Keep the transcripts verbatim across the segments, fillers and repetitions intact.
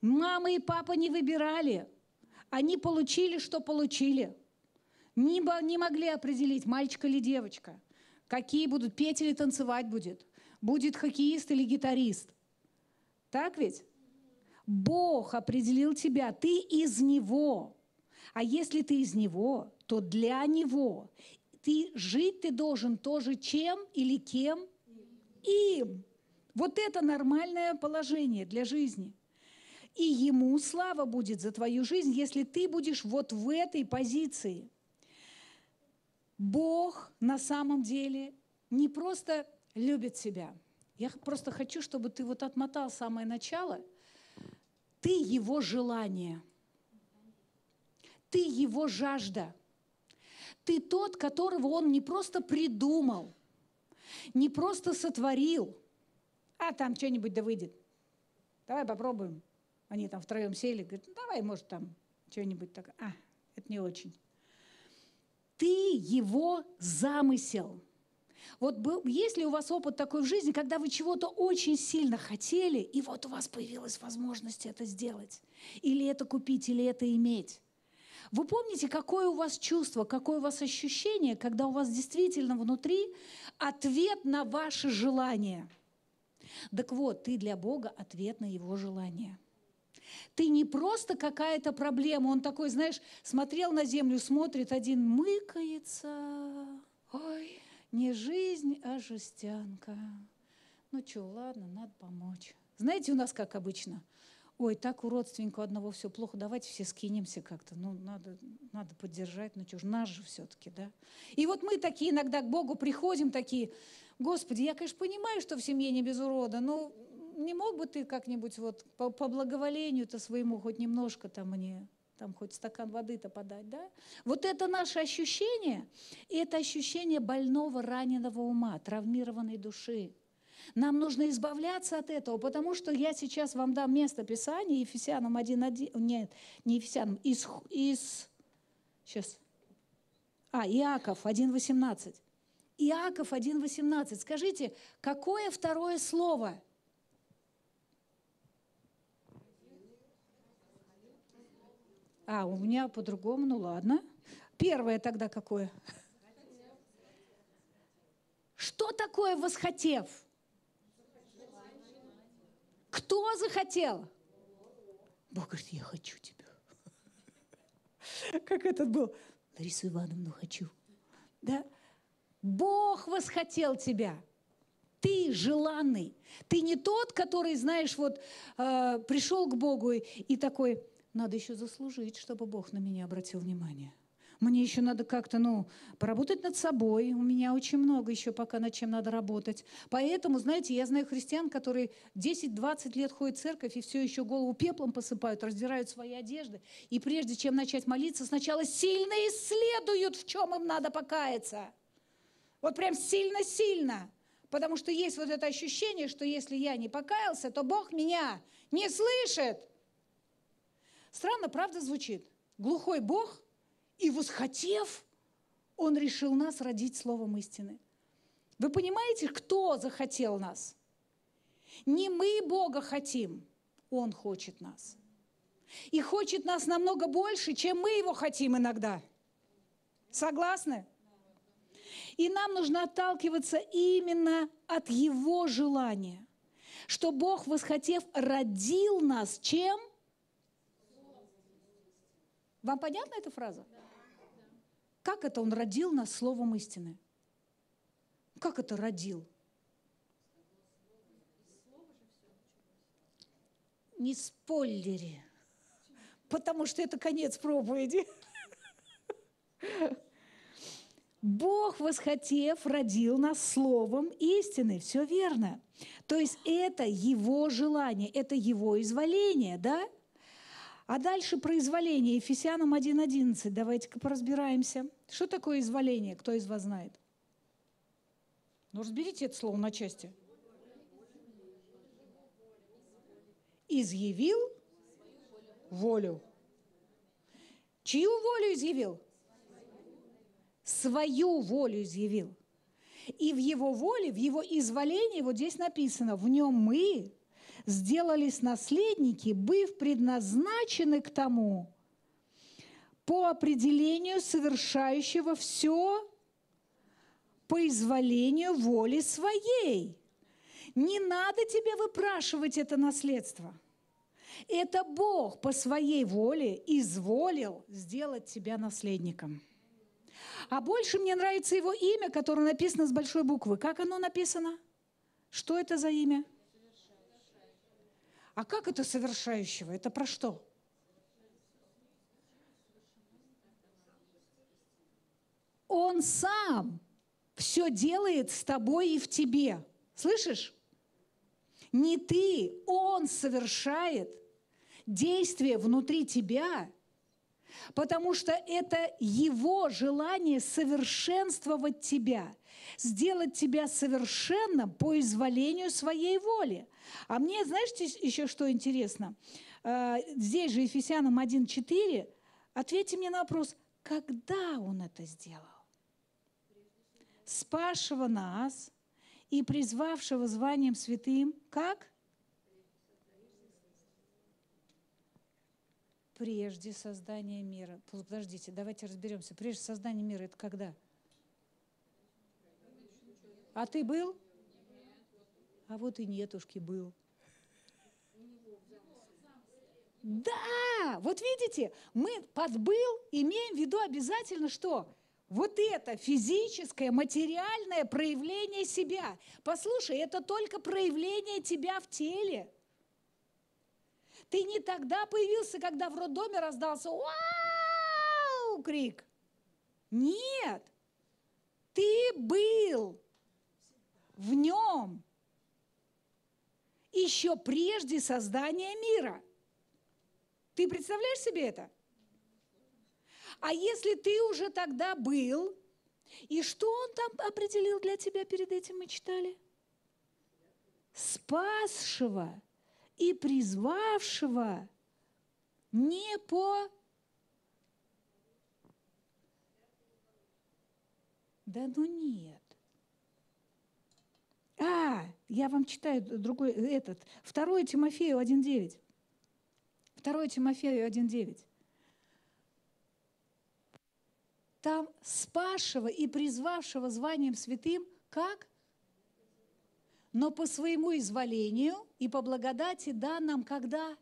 Мама и папа не выбирали. Они получили, что получили. Не, не могли определить, мальчик или девочка. Какие будут, петь или танцевать будет. Будет хоккеист или гитарист. Так ведь? Бог определил тебя. Ты из Него. А если ты из Него, то для Него. Ты жить ты должен тоже чем или кем? Им. Вот это нормальное положение для жизни. И Ему слава будет за твою жизнь, если ты будешь вот в этой позиции. Бог на самом деле не просто любит себя. Я просто хочу, чтобы ты вот отмотал самое начало. Ты Его желание. Ты Его жажда. Ты тот, которого Он не просто придумал, не просто сотворил. А там что-нибудь да выйдет. Давай попробуем. Они там втроем сели, говорят, ну, давай, может, там что-нибудь такое. А, это не очень. Ты Его замысел. Вот был, если у вас опыт такой в жизни, когда вы чего-то очень сильно хотели, и вот у вас появилась возможность это сделать, или это купить, или это иметь. Вы помните, какое у вас чувство, какое у вас ощущение, когда у вас действительно внутри ответ на ваше желание? Так вот, ты для Бога ответ на Его желание. Ты не просто какая-то проблема. Он такой, знаешь, смотрел на землю, смотрит, один мыкается. Ой, не жизнь, а жестянка. Ну что, ладно, надо помочь. Знаете, у нас как обычно. Ой, так у родственника одного все плохо, давайте все скинемся как-то. Ну, надо, надо поддержать, ну что ж, нас же все-таки, да? И вот мы такие иногда к Богу приходим, такие, Господи, я, конечно, понимаю, что в семье не без урода, но... не мог бы ты как-нибудь вот по, по благоволению-то своему хоть немножко там мне, там хоть стакан воды-то подать, да? Вот это наше ощущение, и это ощущение больного, раненого ума, травмированной души. Нам нужно избавляться от этого, потому что я сейчас вам дам место Писания, Ефесянам один один, нет, не Ефесянам, из, из сейчас, а, Иаков один восемнадцать. Иаков один восемнадцать. Скажите, какое второе слово? А, у меня по-другому, ну ладно. Первое тогда какое? Что такое восхотев? Кто захотел? Бог говорит, я хочу тебя. Как этот был? Ларису Ивановну хочу. Да? Бог восхотел тебя. Ты желанный. Ты не тот, который, знаешь, вот э, пришел к Богу и, и такой... Надо еще заслужить, чтобы Бог на меня обратил внимание. Мне еще надо как-то, ну, поработать над собой. У меня очень много еще пока над чем надо работать. Поэтому, знаете, я знаю христиан, которые десять-двадцать лет ходят в церковь и все еще голову пеплом посыпают, раздирают свои одежды. И прежде чем начать молиться, сначала сильно исследуют, в чем им надо покаяться. Вот прям сильно-сильно. Потому что есть вот это ощущение, что если я не покаялся, то Бог меня не слышит. Странно, правда, звучит? Глухой Бог, и восхотев, Он решил нас родить словом истины. Вы понимаете, кто захотел нас? Не мы Бога хотим, Он хочет нас. И хочет нас намного больше, чем мы Его хотим иногда. Согласны? И нам нужно отталкиваться именно от Его желания, что Бог, восхотев, родил нас чем? Вам понятна эта фраза? Да. Как это Он родил нас словом истины? Как это родил? Не спойлери, потому что это конец проповеди. Бог, восхотев, родил нас словом истины. Все верно. То есть это Его желание, это Его изволение, да? А дальше про изволение. Ефесянам один одиннадцать. Давайте-ка поразбираемся. Что такое изволение? Кто из вас знает? Ну, разберите это слово на части. Изъявил волю. Чью волю изъявил? Свою волю изъявил. И в Его воле, в Его изволении, вот здесь написано, в Нем мы... сделались наследники, быв предназначены к тому по определению совершающего все по изволению воли своей. Не надо тебе выпрашивать это наследство. Это Бог по своей воле изволил сделать тебя наследником. А больше мне нравится его имя, которое написано с большой буквы. Как оно написано? Что это за имя? А как это совершающего? Это про что? Он сам все делает с тобой и в тебе. Слышишь? Не ты, он совершает действие внутри тебя, потому что это его желание совершенствовать тебя, сделать тебя совершенным по изволению своей воли. А мне, знаешь, еще что интересно? Здесь же Ефесянам один четыре. Ответьте мне на вопрос, когда он это сделал? Спасшего нас и призвавшего званием святым, как? Прежде создания мира. Подождите, давайте разберемся. Прежде создания мира – это когда? А ты был? А вот и нетушки был. Да! Вот видите, мы под «был» имеем в виду обязательно что? Вот это физическое, материальное проявление себя. Послушай, это только проявление тебя в теле. Ты не тогда появился, когда в роддоме раздался «Вау!» крик. Нет, ты был в нем еще прежде создания мира. Ты представляешь себе это? А если ты уже тогда был, и что он там определил для тебя перед этим, мы читали? Спасшего и призвавшего не по... Да ну нет. А, я вам читаю другой, этот, второе Тимофею один девять. второе Тимофею один девять. Там спасшего и призвавшего званием святым, как? Но по своему изволению и по благодати да нам когда?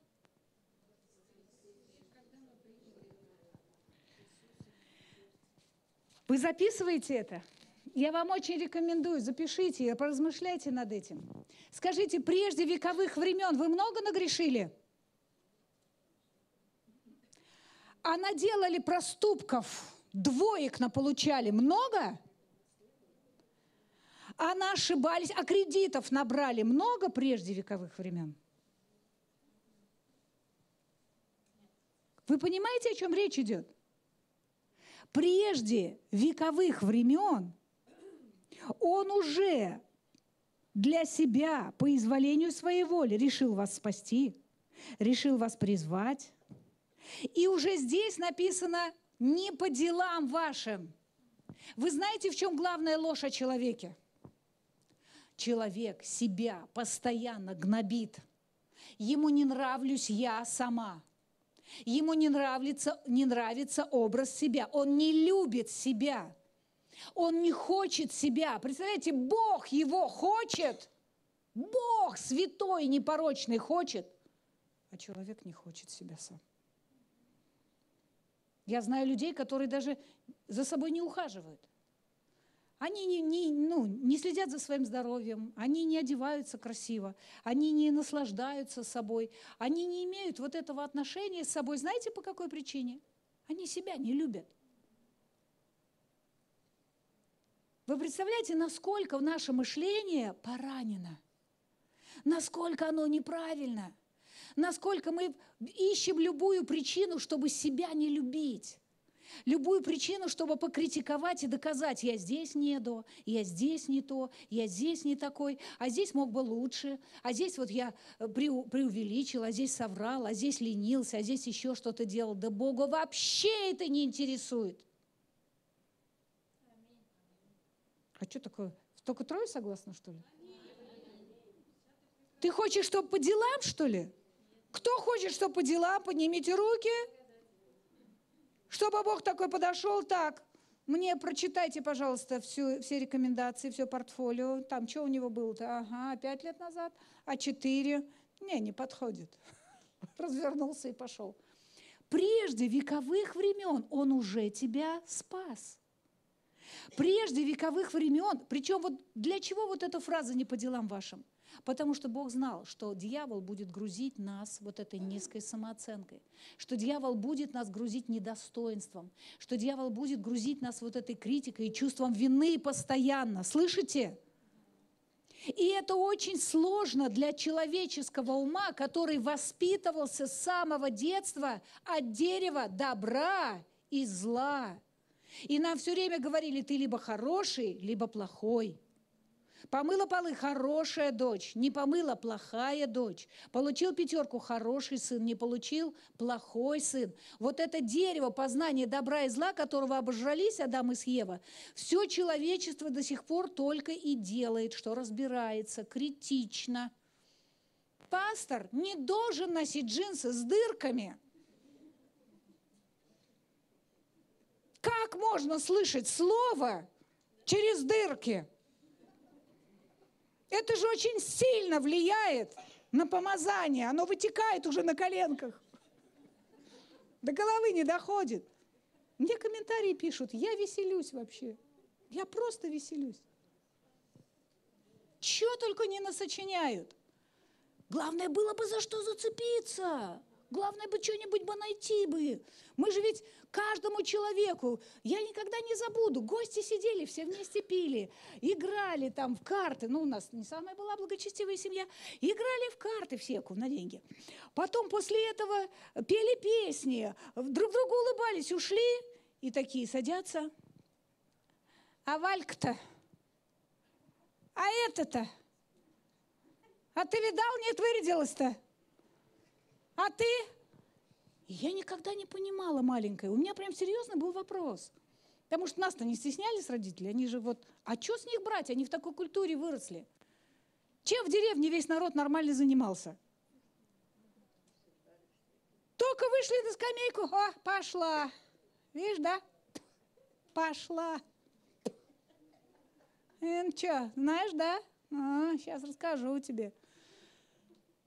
Вы записываете это? Я вам очень рекомендую, запишите и поразмышляйте над этим. Скажите, прежде вековых времен вы много нагрешили? А наделали проступков? Двоек наполучали много, а ошибались, а кредитов набрали много прежде вековых времен. Вы понимаете, о чем речь идет? Прежде вековых времен он уже для себя по изволению своей воли решил вас спасти, решил вас призвать. И уже здесь написано: не по делам вашим. Вы знаете, в чем главная ложь о человеке? Человек себя постоянно гнобит. Ему не нравлюсь я сама. Ему не нравится, не нравится образ себя. Он не любит себя. Он не хочет себя. Представляете, Бог его хочет. Бог святой, непорочный хочет. А человек не хочет себя сам. Я знаю людей, которые даже за собой не ухаживают. Они не, не, ну, не следят за своим здоровьем, они не одеваются красиво, они не наслаждаются собой, они не имеют вот этого отношения с собой. Знаете, по какой причине? Они себя не любят. Вы представляете, насколько наше мышление поранено, насколько оно неправильно. Насколько мы ищем любую причину, чтобы себя не любить. Любую причину, чтобы покритиковать и доказать. Я здесь не до, я здесь не то, я здесь не такой, а здесь мог бы лучше, а здесь вот я преувеличил, а здесь соврал, а здесь ленился, а здесь еще что-то делал. Да Бога вообще это не интересует. А что такое? Только трое согласны, что ли? Ты хочешь, чтобы по делам, что ли? Кто хочет, чтобы по делам, поднимите руки. Чтобы Бог такой подошел, так, мне прочитайте, пожалуйста, всю, все рекомендации, все портфолио. Там, что у него было-то? Ага, пять лет назад, а четыре? Не, не подходит. Развернулся и пошел. Прежде вековых времен Он уже тебя спас. Прежде вековых времен, причем вот для чего вот эта фраза «не по делам вашим»? Потому что Бог знал, что дьявол будет грузить нас вот этой низкой самооценкой, что дьявол будет нас грузить недостоинством, что дьявол будет грузить нас вот этой критикой и чувством вины постоянно. Слышите? И это очень сложно для человеческого ума, который воспитывался с самого детства от дерева добра и зла. И нам все время говорили, ты либо хороший, либо плохой. Помыла полы – хорошая дочь, не помыла – плохая дочь. Получил пятерку – хороший сын, не получил – плохой сын. Вот это дерево познания добра и зла, которого обожрались Адам и Ева, все человечество до сих пор только и делает, что разбирается критично. Пастор не должен носить джинсы с дырками. Как можно слышать слово через дырки? Это же очень сильно влияет на помазание. Оно вытекает уже на коленках. До головы не доходит. Мне комментарии пишут. Я веселюсь вообще. Я просто веселюсь. Чего только не насочиняют. Главное, было бы за что зацепиться. Главное бы что-нибудь бы найти бы. Мы же ведь каждому человеку, я никогда не забуду, гости сидели, все вместе пили, играли там в карты. Ну, у нас не самая была благочестивая семья. Играли в карты все на деньги. Потом после этого пели песни, друг другу улыбались, ушли. И такие садятся. А Валька-то? А это-то? А ты видал, нет, вырядилась-то? А ты? Я никогда не понимала, маленькая. У меня прям серьезно был вопрос. Потому что нас-то не стеснялись родители. Они же вот... А что с них брать? Они в такой культуре выросли. Чем в деревне весь народ нормально занимался? Только вышли на скамейку. О, пошла. Видишь, да? Пошла. Ну что, знаешь, да? А, сейчас расскажу тебе.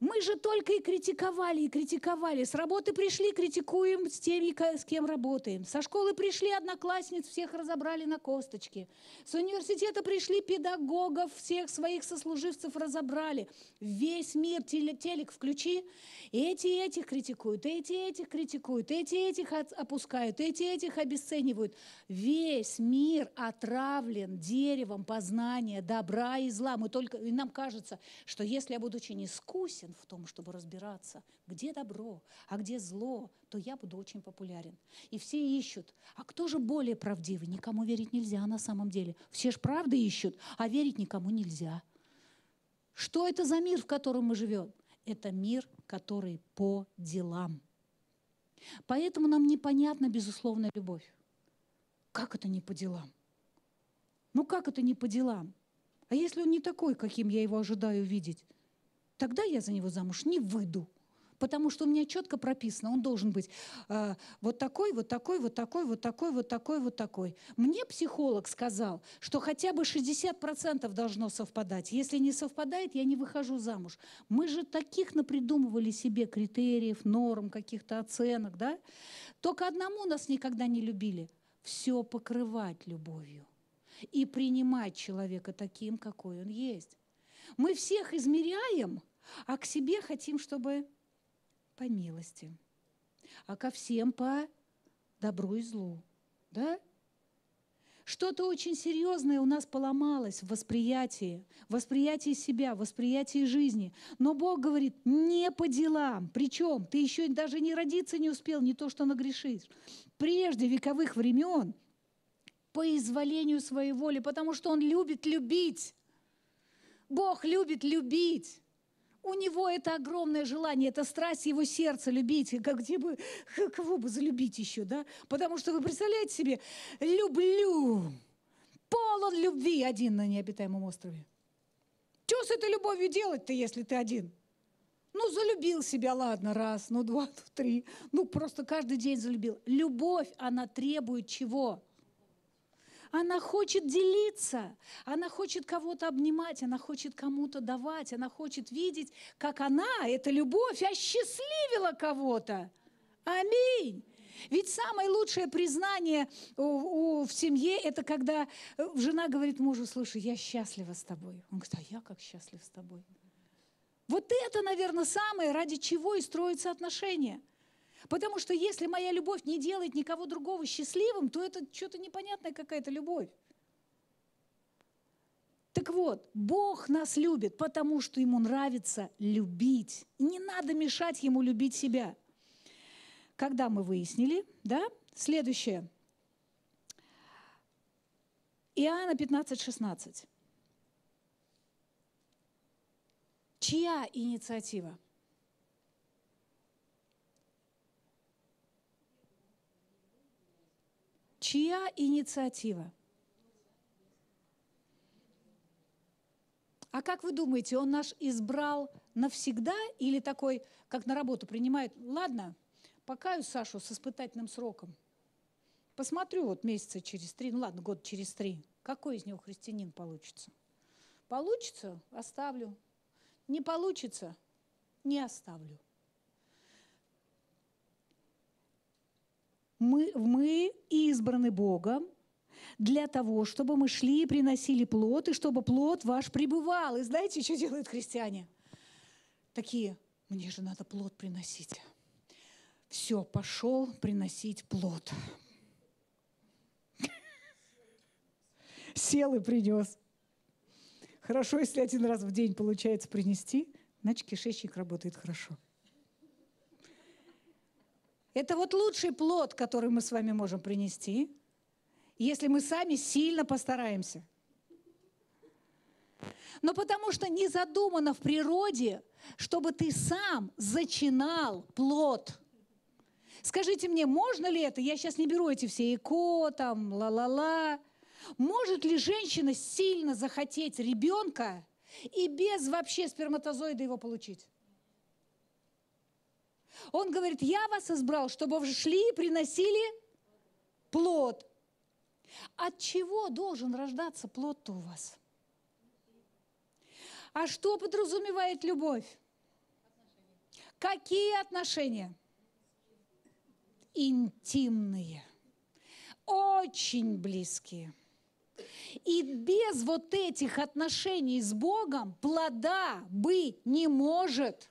Мы же только и критиковали, и критиковали. С работы пришли, критикуем с теми, с кем работаем. Со школы пришли, одноклассниц всех разобрали на косточки. С университета пришли, педагогов, всех своих сослуживцев разобрали. Весь мир, телек включи. Эти этих критикуют, эти этих критикуют, эти этих опускают, эти этих обесценивают. Весь мир отравлен деревом познания добра и зла. Мы только, и нам кажется, что если я буду очень искусен в том, чтобы разбираться, где добро, а где зло, то я буду очень популярен. И все ищут. А кто же более правдивый? Никому верить нельзя на самом деле. Все же правды ищут, а верить никому нельзя. Что это за мир, в котором мы живем? Это мир, который по делам. Поэтому нам непонятна безусловная любовь. Как это не по делам? Ну как это не по делам? А если он не такой, каким я его ожидаю видеть? Тогда я за него замуж не выйду, потому что у меня четко прописано, он должен быть э, вот такой, вот такой, вот такой, вот такой, вот такой, вот такой. Мне психолог сказал, что хотя бы шестьдесят процентов должно совпадать. Если не совпадает, я не выхожу замуж. Мы же таких напридумывали себе критериев, норм, каких-то оценок, да? Только одному нас никогда не любили. Все покрывать любовью и принимать человека таким, какой он есть. Мы всех измеряем, а к себе хотим, чтобы по милости, а ко всем по добру и злу. Да? Что-то очень серьезное у нас поломалось в восприятии, в восприятии себя, в восприятии жизни. Но Бог говорит, не по делам. Причем ты еще даже не родиться не успел, не то что нагрешишь. Прежде вековых времен по изволению своей воли, потому что Он любит любить. Бог любит любить. У Него это огромное желание, это страсть Его сердца любить. Как где бы, кого бы залюбить еще, да? Потому что вы представляете себе, люблю, полон любви один на необитаемом острове. Что с этой любовью делать-то, если ты один? Ну, залюбил себя, ладно, раз, ну, два, ну, три. Ну, просто каждый день залюбил. Любовь, она требует чего? Она хочет делиться, она хочет кого-то обнимать, она хочет кому-то давать, она хочет видеть, как она, эта любовь, осчастливила кого-то. Аминь! Ведь самое лучшее признание в семье – это когда жена говорит мужу: слушай, я счастлива с тобой. Он говорит: а я как счастлив с тобой. Вот это, наверное, самое, ради чего и строятся отношения. Потому что если моя любовь не делает никого другого счастливым, то это что-то непонятная какая-то любовь. Так вот, Бог нас любит, потому что Ему нравится любить. Не надо мешать Ему любить себя. Когда мы выяснили, да? Следующее. Иоанна пятнадцать шестнадцать. Чья инициатива? Чья инициатива? А как вы думаете, Он нас избрал навсегда или такой, как на работу принимает? Ладно, покаю Сашу с испытательным сроком. Посмотрю вот месяца через три, ну ладно, год через три. Какой из него христианин получится? Получится – оставлю. Не получится – не оставлю. Мы, мы избраны Богом для того, чтобы мы шли и приносили плод, и чтобы плод ваш пребывал. И знаете, что делают христиане? Такие: мне же надо плод приносить. Все, пошел приносить плод. Сел и принес. Хорошо, если один раз в день получается принести, значит, кишечник работает хорошо. Это вот лучший плод, который мы с вами можем принести, если мы сами сильно постараемся. Но потому что не задумано в природе, чтобы ты сам зачинал плод. Скажите мне, можно ли это? Я сейчас не беру эти все ЭКО, там, ла-ла-ла. Может ли женщина сильно захотеть ребенка и без вообще сперматозоида его получить? Он говорит: я вас избрал, чтобы вы шли и приносили плод. От чего должен рождаться плод-то у вас? А что подразумевает любовь? Отношения. Какие отношения? Интимные. Очень близкие. И без вот этих отношений с Богом плода быть не может.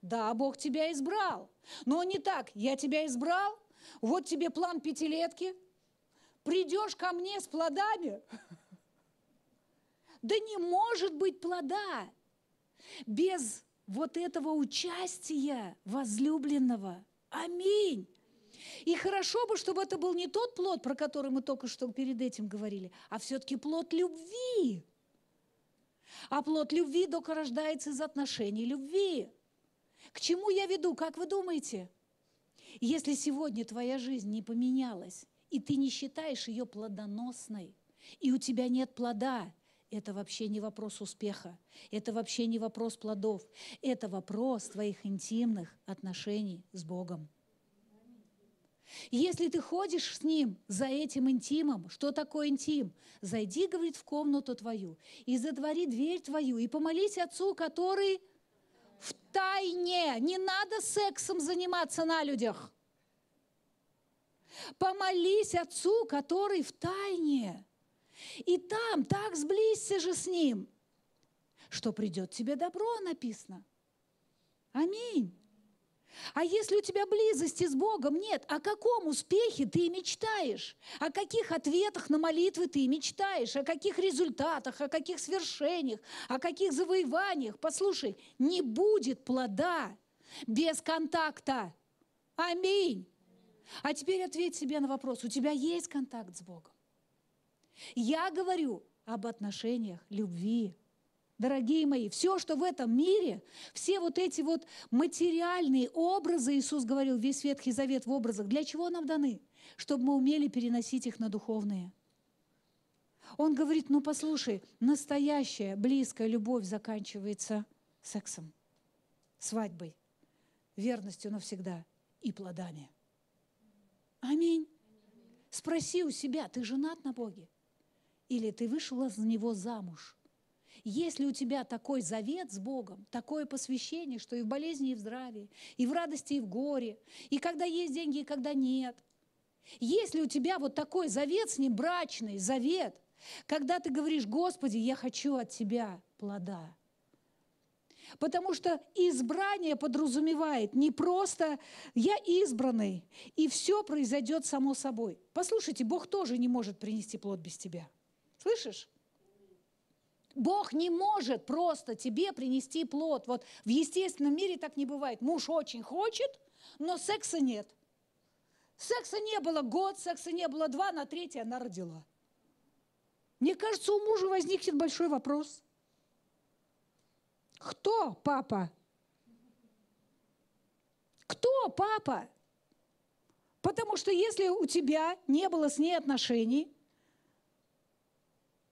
Да, Бог тебя избрал, но не так: я тебя избрал, вот тебе план пятилетки, придешь ко мне с плодами. Да не может быть плода без вот этого участия возлюбленного. Аминь! И хорошо бы, чтобы это был не тот плод, про который мы только что перед этим говорили, а все-таки плод любви. А плод любви только рождается из отношений любви. К чему я веду? Как вы думаете? Если сегодня твоя жизнь не поменялась, и ты не считаешь ее плодоносной, и у тебя нет плода, это вообще не вопрос успеха, это вообще не вопрос плодов, это вопрос твоих интимных отношений с Богом. Если ты ходишь с Ним за этим интимом, что такое интим? Зайди, говорит, в комнату твою, и затвори дверь твою, и помолись Отцу, который... в тайне. Не надо сексом заниматься на людях. Помолись Отцу, который в тайне. И там так сблизься же с Ним, что придет тебе добро, написано. Аминь. А если у тебя близости с Богом нет, о каком успехе ты мечтаешь? О каких ответах на молитвы ты мечтаешь? О каких результатах? О каких свершениях? О каких завоеваниях? Послушай, не будет плода без контакта. Аминь. А теперь ответь себе на вопрос: у тебя есть контакт с Богом? Я говорю об отношениях любви. Дорогие мои, все, что в этом мире, все вот эти вот материальные образы, Иисус говорил, весь Ветхий Завет в образах, для чего нам даны? Чтобы мы умели переносить их на духовные. Он говорит, ну послушай, настоящая близкая любовь заканчивается сексом, свадьбой, верностью навсегда и плодами. Аминь. Спроси у себя, ты женат на Боге? Или ты вышла за Него замуж? Если у тебя такой завет с Богом, такое посвящение, что и в болезни, и в здравии, и в радости, и в горе, и когда есть деньги, и когда нет. Если у тебя вот такой завет с Ним, брачный завет, когда ты говоришь, Господи, я хочу от Тебя плода. Потому что избрание подразумевает не просто «я избранный», и все произойдет само собой. Послушайте, Бог тоже не может принести плод без тебя. Слышишь? Бог не может просто тебе принести плод. Вот в естественном мире так не бывает. Муж очень хочет, но секса нет. Секса не было год, секса не было два, на третий она родила. Мне кажется, у мужа возникнет большой вопрос. Кто папа? Кто папа? Потому что если у тебя не было с ней отношений,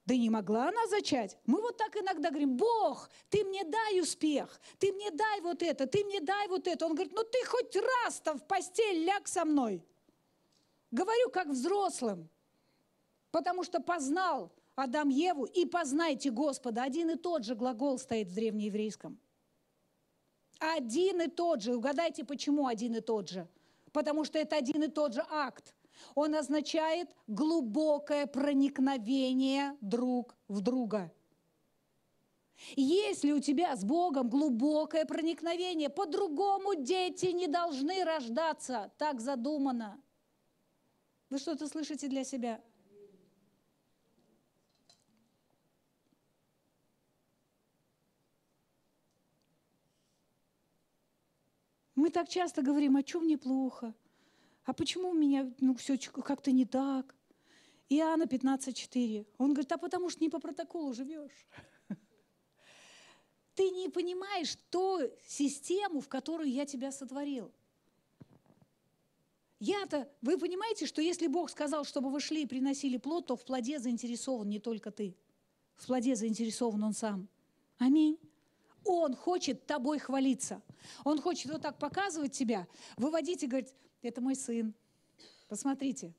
да не могла она зачать. Мы вот так иногда говорим, Бог, ты мне дай успех, ты мне дай вот это, ты мне дай вот это. Он говорит, ну ты хоть раз-то в постель ляг со мной. Говорю как взрослым, потому что познал Адам Еву и познайте Господа. Один и тот же глагол стоит в древнееврейском. Один и тот же. Угадайте, почему один и тот же? Потому что это один и тот же акт. Он означает глубокое проникновение друг в друга. Если у тебя с Богом глубокое проникновение, по-другому дети не должны рождаться. Так задумано. Вы что-то слышите для себя? Мы так часто говорим, а чё мне плохо? А почему у меня ну, все как-то не так? Иоанна пятнадцать, четыре. Он говорит, а потому что не по протоколу живешь. Ты не понимаешь ту систему, в которую я тебя сотворил. Я-то, вы понимаете, что если Бог сказал, чтобы вы шли и приносили плод, то в плоде заинтересован не только ты. В плоде заинтересован Он сам. Аминь. Он хочет тобой хвалиться. Он хочет вот так показывать тебя, выводить и говорить, это мой сын, посмотрите.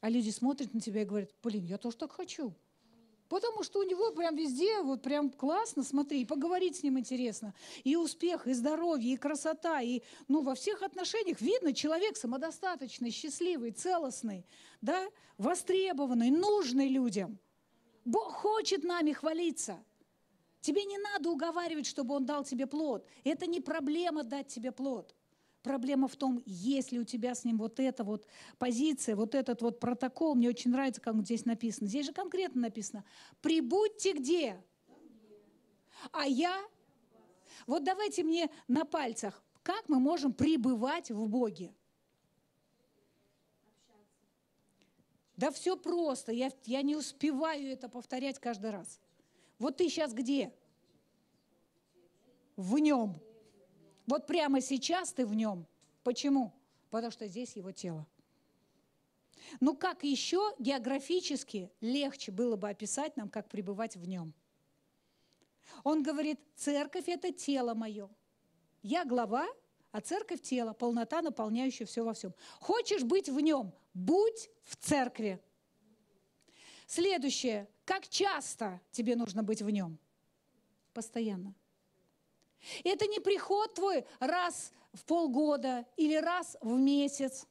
А люди смотрят на тебя и говорят, блин, я тоже так хочу. Потому что у него прям везде, вот прям классно, смотри, и поговорить с ним интересно. И успех, и здоровье, и красота, и ну, во всех отношениях видно, человек самодостаточный, счастливый, целостный, да, востребованный, нужный людям. Бог хочет нами хвалиться. Тебе не надо уговаривать, чтобы Он дал тебе плод. Это не проблема дать тебе плод. Проблема в том, есть ли у тебя с Ним вот эта вот позиция, вот этот вот протокол. Мне очень нравится, как здесь написано. Здесь же конкретно написано. Прибудьте где? А я? Вот давайте мне на пальцах. Как мы можем пребывать в Боге? Да все просто. Я, я не успеваю это повторять каждый раз. Вот ты сейчас где? В Нем. Вот прямо сейчас ты в Нем. Почему? Потому что здесь Его тело. Ну как еще географически легче было бы описать нам, как пребывать в Нем? Он говорит, церковь – это тело мое. Я глава, а церковь – тело, полнота, наполняющая все во всем. Хочешь быть в Нем – будь в церкви. Следующее. Как часто тебе нужно быть в Нем? Постоянно. Это не приход твой раз в полгода или раз в месяц,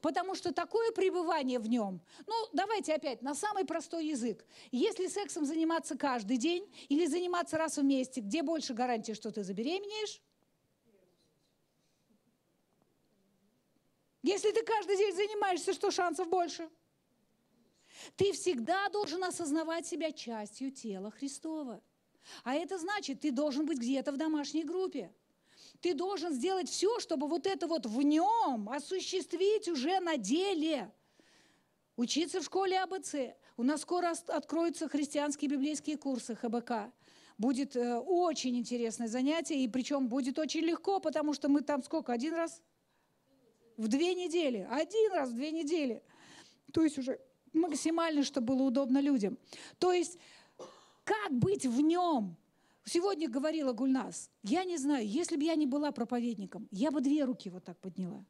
потому что такое пребывание в Нем, ну давайте опять на самый простой язык. Если сексом заниматься каждый день или заниматься раз в месяц, где больше гарантии, что ты забеременеешь? Если ты каждый день занимаешься, что шансов больше? Ты всегда должен осознавать себя частью тела Христова. А это значит, ты должен быть где-то в домашней группе. Ты должен сделать все, чтобы вот это вот в Нем осуществить уже на деле. Учиться в школе А Бэ Цэ. У нас скоро откроются христианские библейские курсы Ха Бэ Ка. Будет э, очень интересное занятие, и причем будет очень легко, потому что мы там сколько? Один раз в две недели. Один раз в две недели. То есть уже максимально, чтобы было удобно людям. То есть, как быть в нем? Сегодня говорила Гульнас, я не знаю, если бы я не была проповедником, я бы две руки вот так подняла.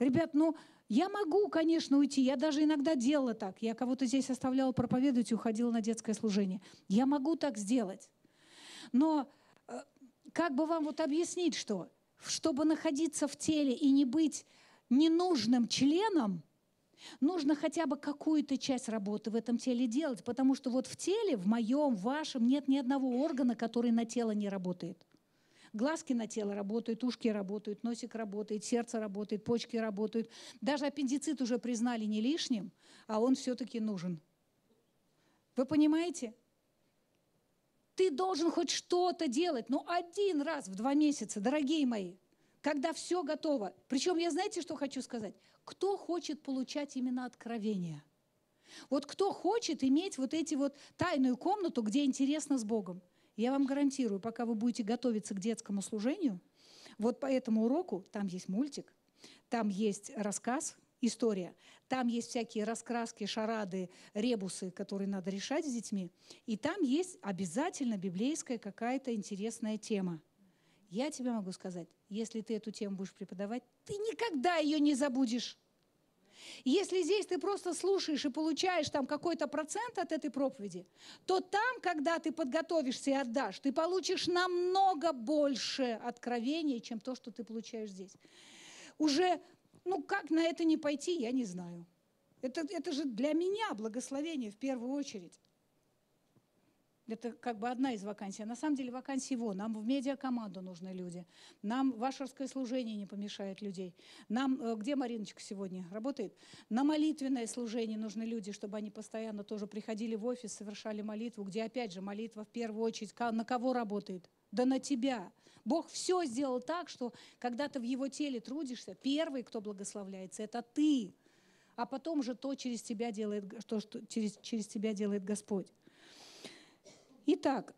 Ребят, ну, я могу, конечно, уйти. Я даже иногда делала так. Я кого-то здесь оставляла проповедовать и уходила на детское служение. Я могу так сделать. Но как бы вам вот объяснить, что? Чтобы находиться в теле и не быть ненужным членом, нужно хотя бы какую-то часть работы в этом теле делать, потому что вот в теле, в моем, в вашем, нет ни одного органа, который на тело не работает. Глазки на тело работают, ушки работают, носик работает, сердце работает, почки работают. Даже аппендицит уже признали не лишним, а он все-таки нужен. Вы понимаете? Ты должен хоть что-то делать, но один раз в два месяца, дорогие мои, когда все готово. Причем я, знаете, что хочу сказать? Кто хочет получать именно откровения? Вот кто хочет иметь вот эти вот тайную комнату, где интересно с Богом? Я вам гарантирую, пока вы будете готовиться к детскому служению, вот по этому уроку, там есть мультик, там есть рассказ, история, там есть всякие раскраски, шарады, ребусы, которые надо решать с детьми, и там есть обязательно библейская какая-то интересная тема. Я тебе могу сказать, если ты эту тему будешь преподавать, ты никогда ее не забудешь. Если здесь ты просто слушаешь и получаешь там какой-то процент от этой проповеди, то там, когда ты подготовишься и отдашь, ты получишь намного больше откровений, чем то, что ты получаешь здесь. Уже, ну как на это не пойти, я не знаю. Это, это же для меня благословение в первую очередь. Это как бы одна из вакансий. А на самом деле вакансий вон. Нам в медиакоманду нужны люди. Нам вашерское служение не помешает людей. Нам, где Мариночка сегодня работает? На молитвенное служение нужны люди, чтобы они постоянно тоже приходили в офис, совершали молитву, где опять же молитва в первую очередь на кого работает? Да на тебя. Бог все сделал так, что когда ты в его теле трудишься, первый, кто благословляется, это ты. А потом же то, через тебя делает, то, что через, через тебя делает Господь. Итак,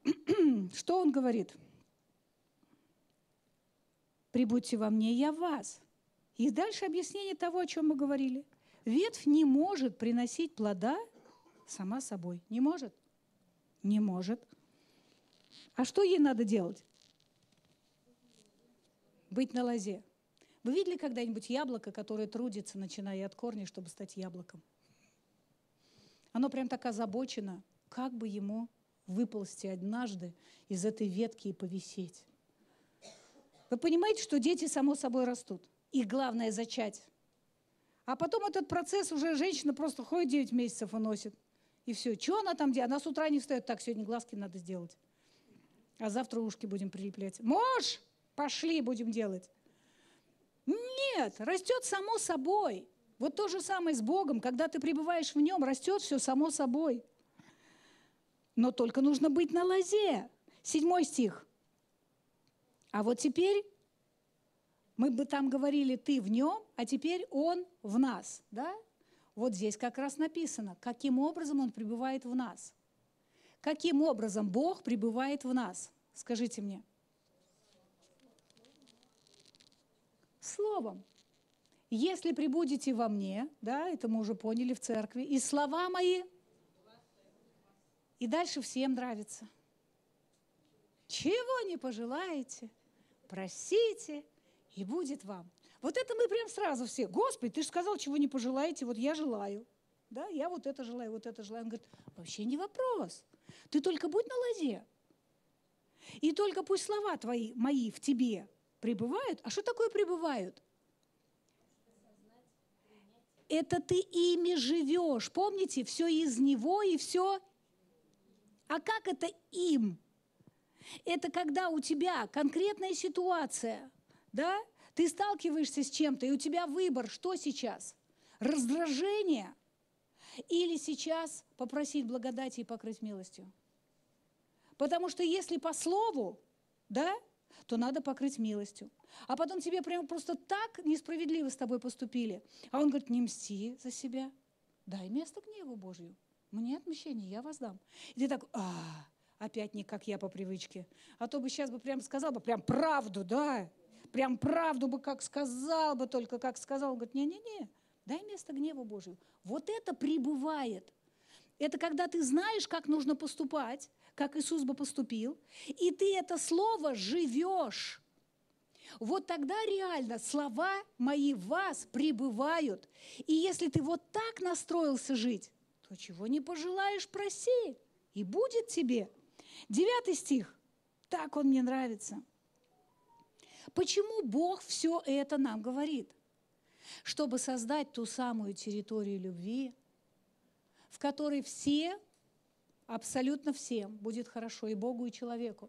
что он говорит? «Прибудьте во мне, я в вас». И дальше объяснение того, о чем мы говорили. Ветвь не может приносить плода сама собой. Не может? Не может. А что ей надо делать? Быть на лозе. Вы видели когда-нибудь яблоко, которое трудится, начиная от корня, чтобы стать яблоком? Оно прям так озабочено, как бы ему выползти однажды из этой ветки и повисеть. Вы понимаете, что дети само собой растут. Их главное зачать. А потом этот процесс уже женщина просто ходит девять месяцев и носит. И все. Чего она там делает? Она с утра не встает. Так, сегодня глазки надо сделать. А завтра ушки будем прилеплять. Мож, пошли, будем делать. Нет, растет само собой. Вот то же самое с Богом. Когда ты пребываешь в нем, растет все само собой. Но только нужно быть на лозе. Седьмой стих. А вот теперь мы бы там говорили «ты в нем», а теперь «он в нас». Да? Вот здесь как раз написано, каким образом он пребывает в нас. Каким образом Бог пребывает в нас? Скажите мне. Словом. «Если пребудете во мне», да, это мы уже поняли в церкви, «и слова мои». И дальше всем нравится. Чего не пожелаете, просите, и будет вам. Вот это мы прям сразу все. Господи, ты же сказал, чего не пожелаете, вот я желаю. Да, я вот это желаю, вот это желаю. Он говорит, вообще не вопрос. Ты только будь на лозе. И только пусть слова твои, мои в тебе пребывают. А что такое пребывают? Это ты ими живешь. Помните, все из него и все... А как это им? Это когда у тебя конкретная ситуация, да? Ты сталкиваешься с чем-то, и у тебя выбор, что сейчас? Раздражение или сейчас попросить благодати и покрыть милостью? Потому что если по слову, да, то надо покрыть милостью. А потом тебе прямо просто так несправедливо с тобой поступили. А он говорит, не мсти за себя, дай место гневу Божью. Мне отмещение, я вас дам. И ты так, а, опять не как я по привычке. А то бы сейчас бы прям сказал бы, прям правду, да, прям правду бы как сказал бы, только как сказал. Он говорит, не-не-не, Дай место гневу Божию. Вот это пребывает. Это когда ты знаешь, как нужно поступать, как Иисус бы поступил, и ты это слово живешь. Вот тогда реально слова мои в вас пребывают. И если ты вот так настроился жить, то чего не пожелаешь, проси, и будет тебе. Девятый стих. Так он мне нравится. Почему Бог все это нам говорит? Чтобы создать ту самую территорию любви, в которой все, абсолютно всем, будет хорошо, и Богу, и человеку.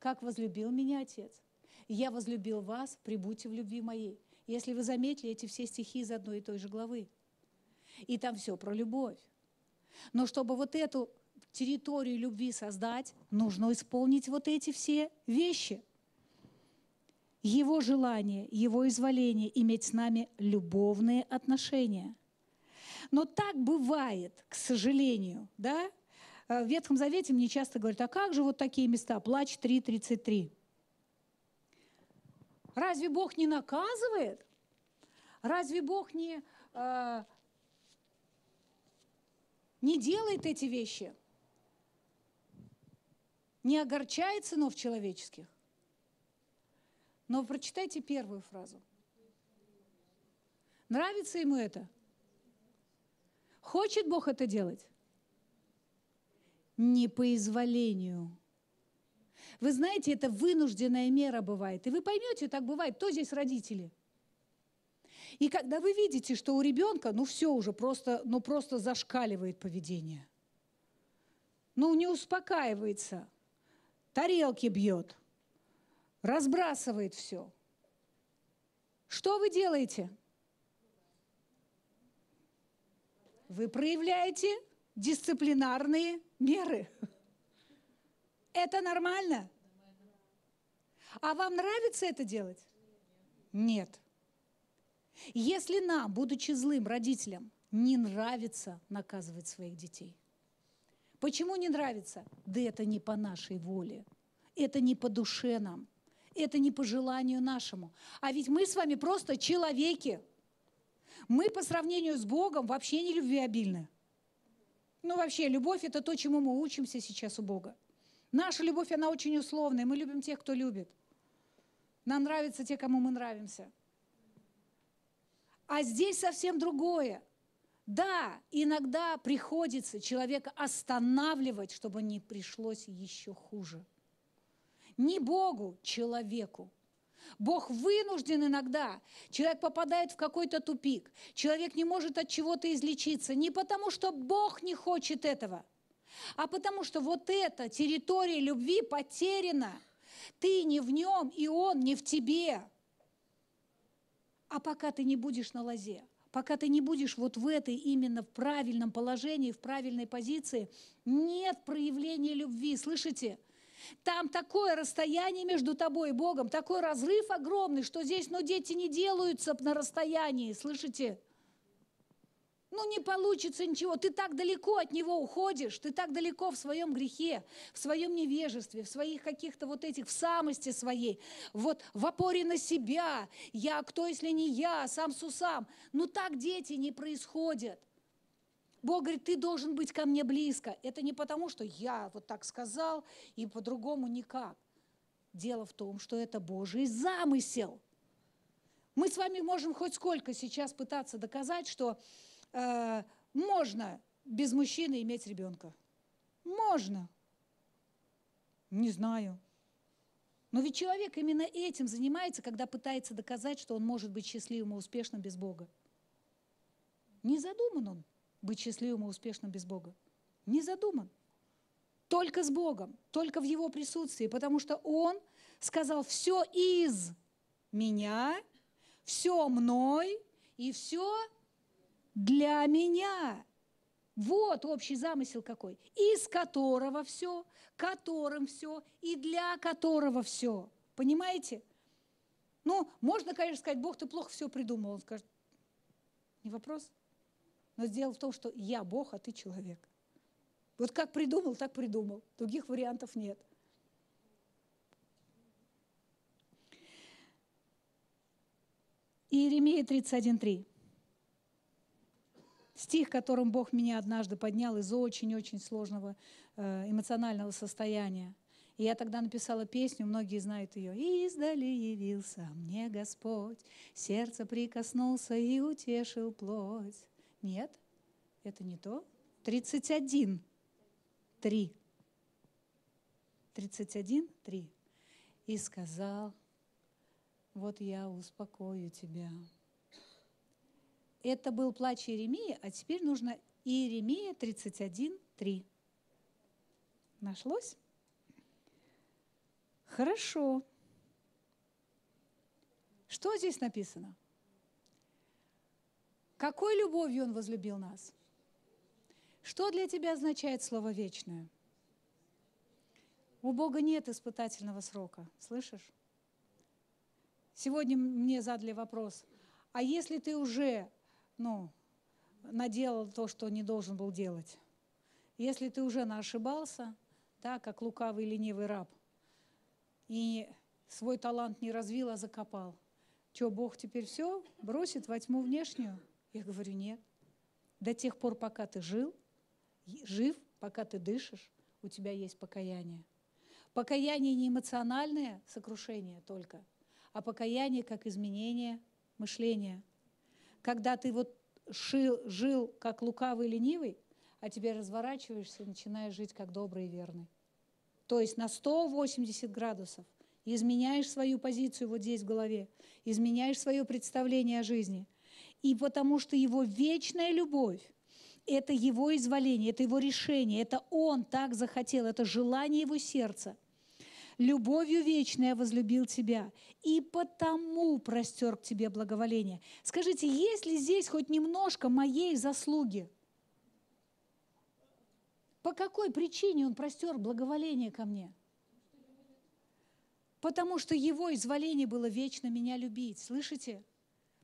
Как возлюбил меня Отец, я возлюбил вас, пребудьте в любви моей. Если вы заметили, эти все стихи из одной и той же главы. И там все про любовь. Но чтобы вот эту территорию любви создать, нужно исполнить вот эти все вещи. Его желание, Его изволение иметь с нами любовные отношения. Но так бывает, к сожалению, да? В Ветхом Завете мне часто говорят, а как же вот такие места? Плач три тридцать три. Разве Бог не наказывает? Разве Бог не, э, не делает эти вещи? Не огорчает сынов человеческих? Но прочитайте первую фразу. Нравится ему это? Хочет Бог это делать? Не по изволению. Вы знаете, это вынужденная мера бывает. И вы поймете, так бывает, кто здесь родители. И когда вы видите, что у ребенка, ну все уже, просто, ну просто зашкаливает поведение. Ну не успокаивается, тарелки бьет. Разбрасывает все. Что вы делаете? Вы проявляете дисциплинарные меры. Это нормально? А вам нравится это делать? Нет. Если нам, будучи злым родителям, не нравится наказывать своих детей. Почему не нравится? Да это не по нашей воле. Это не по душе нам. Это не по желанию нашему. А ведь мы с вами просто человеки. Мы по сравнению с Богом вообще не любвеобильны. Ну вообще, любовь – это то, чему мы учимся сейчас у Бога. Наша любовь, она очень условная. Мы любим тех, кто любит. Нам нравятся те, кому мы нравимся. А здесь совсем другое. Да, иногда приходится человека останавливать, чтобы не пришлось еще хуже. Не Богу, человеку. Бог вынужден иногда. Человек попадает в какой-то тупик. Человек не может от чего-то излечиться. Не потому, что Бог не хочет этого, а потому, что вот эта территория любви потеряна. Ты не в нем, и он не в тебе. А пока ты не будешь на лозе, пока ты не будешь вот в этой именно в правильном положении, в правильной позиции, нет проявления любви. Слышите? Там такое расстояние между тобой и Богом, такой разрыв огромный, что здесь, ну, дети не делаются на расстоянии, слышите? Ну, не получится ничего. Ты так далеко от него уходишь, ты так далеко в своем грехе, в своем невежестве, в своих каких-то вот этих, в самости своей, вот в опоре на себя. Я, кто, если не я, сам сусам. Ну, так дети не происходят. Бог говорит, ты должен быть ко мне близко. Это не потому, что я вот так сказал, и по-другому никак. Дело в том, что это Божий замысел. Мы с вами можем хоть сколько сейчас пытаться доказать, что э, можно без мужчины иметь ребенка. Можно. Не знаю. Но ведь человек именно этим занимается, когда пытается доказать, что он может быть счастливым и успешным без Бога. Не задуман он. Быть счастливым и успешным без Бога. Не задуман. Только с Богом, только в Его присутствии, потому что Он сказал «все из меня, все мной и все для меня». Вот общий замысел какой. Из которого все, которым все и для которого все. Понимаете? Ну, можно, конечно, сказать, Бог, ты плохо все придумал. Он скажет, не вопрос. Но дело в том, что я Бог, а ты человек. Вот как придумал, так придумал. Других вариантов нет. Иеремия тридцать один три. стих, которым Бог меня однажды поднял из очень-очень сложного эмоционального состояния. И я тогда написала песню, многие знают ее. «Издали явился мне Господь, сердце прикоснулся и утешил плоть». Нет, это не то. тридцать один, три. тридцать один, три. «И сказал, вот я успокою тебя». Это был плач Иеремии, а теперь нужно Иеремия тридцать один, три. Нашлось? Хорошо. Что здесь написано? Какой любовью Он возлюбил нас? Что для тебя означает слово «вечное»? У Бога нет испытательного срока, слышишь? Сегодня мне задали вопрос, а если ты уже, ну, наделал то, что не должен был делать, если ты уже наошибался, да, как лукавый ленивый раб, и свой талант не развил, а закопал, что, Бог теперь все бросит во тьму внешнюю? Я говорю, нет. До тех пор, пока ты жил, жив, пока ты дышишь, у тебя есть покаяние. Покаяние не эмоциональное сокрушение только, а покаяние как изменение мышления. Когда ты вот шил, жил как лукавый и ленивый, а теперь разворачиваешься и начинаешь жить как добрый и верный. То есть на сто восемьдесят градусов изменяешь свою позицию вот здесь в голове, изменяешь свое представление о жизни. И потому что Его вечная любовь, это Его изволение, это Его решение, это Он так захотел, это желание Его сердца. «Любовью вечной я возлюбил тебя, и потому простер к тебе благоволение». Скажите, есть ли здесь хоть немножко моей заслуги? По какой причине Он простер благоволение ко мне? Потому что Его изволение было вечно меня любить. Слышите?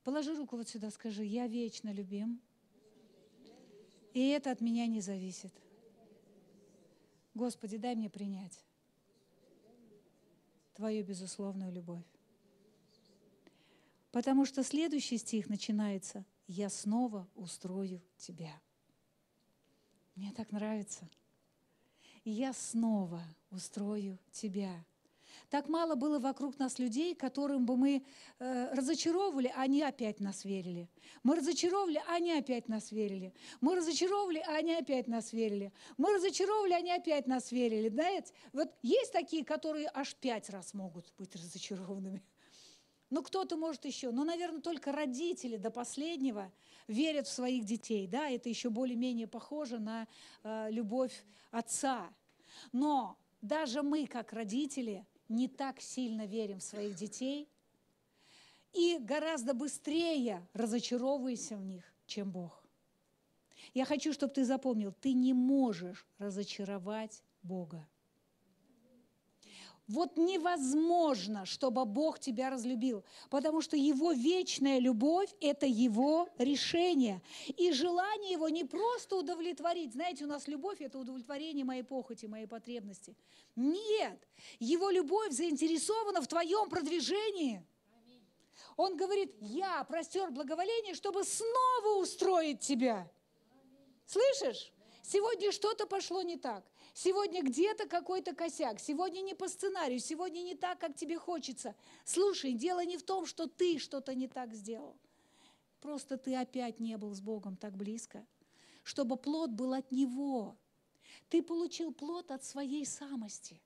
Положи руку вот сюда, скажи, я вечно любим. И это от меня не зависит. Господи, дай мне принять Твою безусловную любовь. Потому что следующий стих начинается «Я снова устрою тебя». Мне так нравится. «Я снова устрою тебя». Так мало было вокруг нас людей, которым бы мы э, разочаровывали, а они опять нас верили. Мы разочаровывали, а они опять нас верили. Мы разочаровывали, а они опять нас верили. Мы разочаровывали, а они опять нас верили. Знаете, вот есть такие, которые аж пять раз могут быть разочарованными. Ну, кто-то может еще. Но, наверное, только родители до последнего верят в своих детей. Да? Это еще более-менее похоже на э, любовь отца. Но даже мы, как родители, не так сильно верим в своих детей и гораздо быстрее разочаровываемся в них, чем Бог. Я хочу, чтобы ты запомнил, ты не можешь разочаровать Бога. Вот невозможно, чтобы Бог тебя разлюбил, потому что Его вечная любовь – это Его решение. И желание Его не просто удовлетворить. Знаете, у нас любовь – это удовлетворение моей похоти, моей потребности. Нет, Его любовь заинтересована в твоем продвижении. Он говорит, я простер благоволение, чтобы снова устроить тебя. Слышишь? Сегодня что-то пошло не так. Сегодня где-то какой-то косяк. Сегодня не по сценарию. Сегодня не так, как тебе хочется. Слушай, дело не в том, что ты что-то не так сделал. Просто ты опять не был с Богом так близко, чтобы плод был от Него. Ты получил плод от своей самости.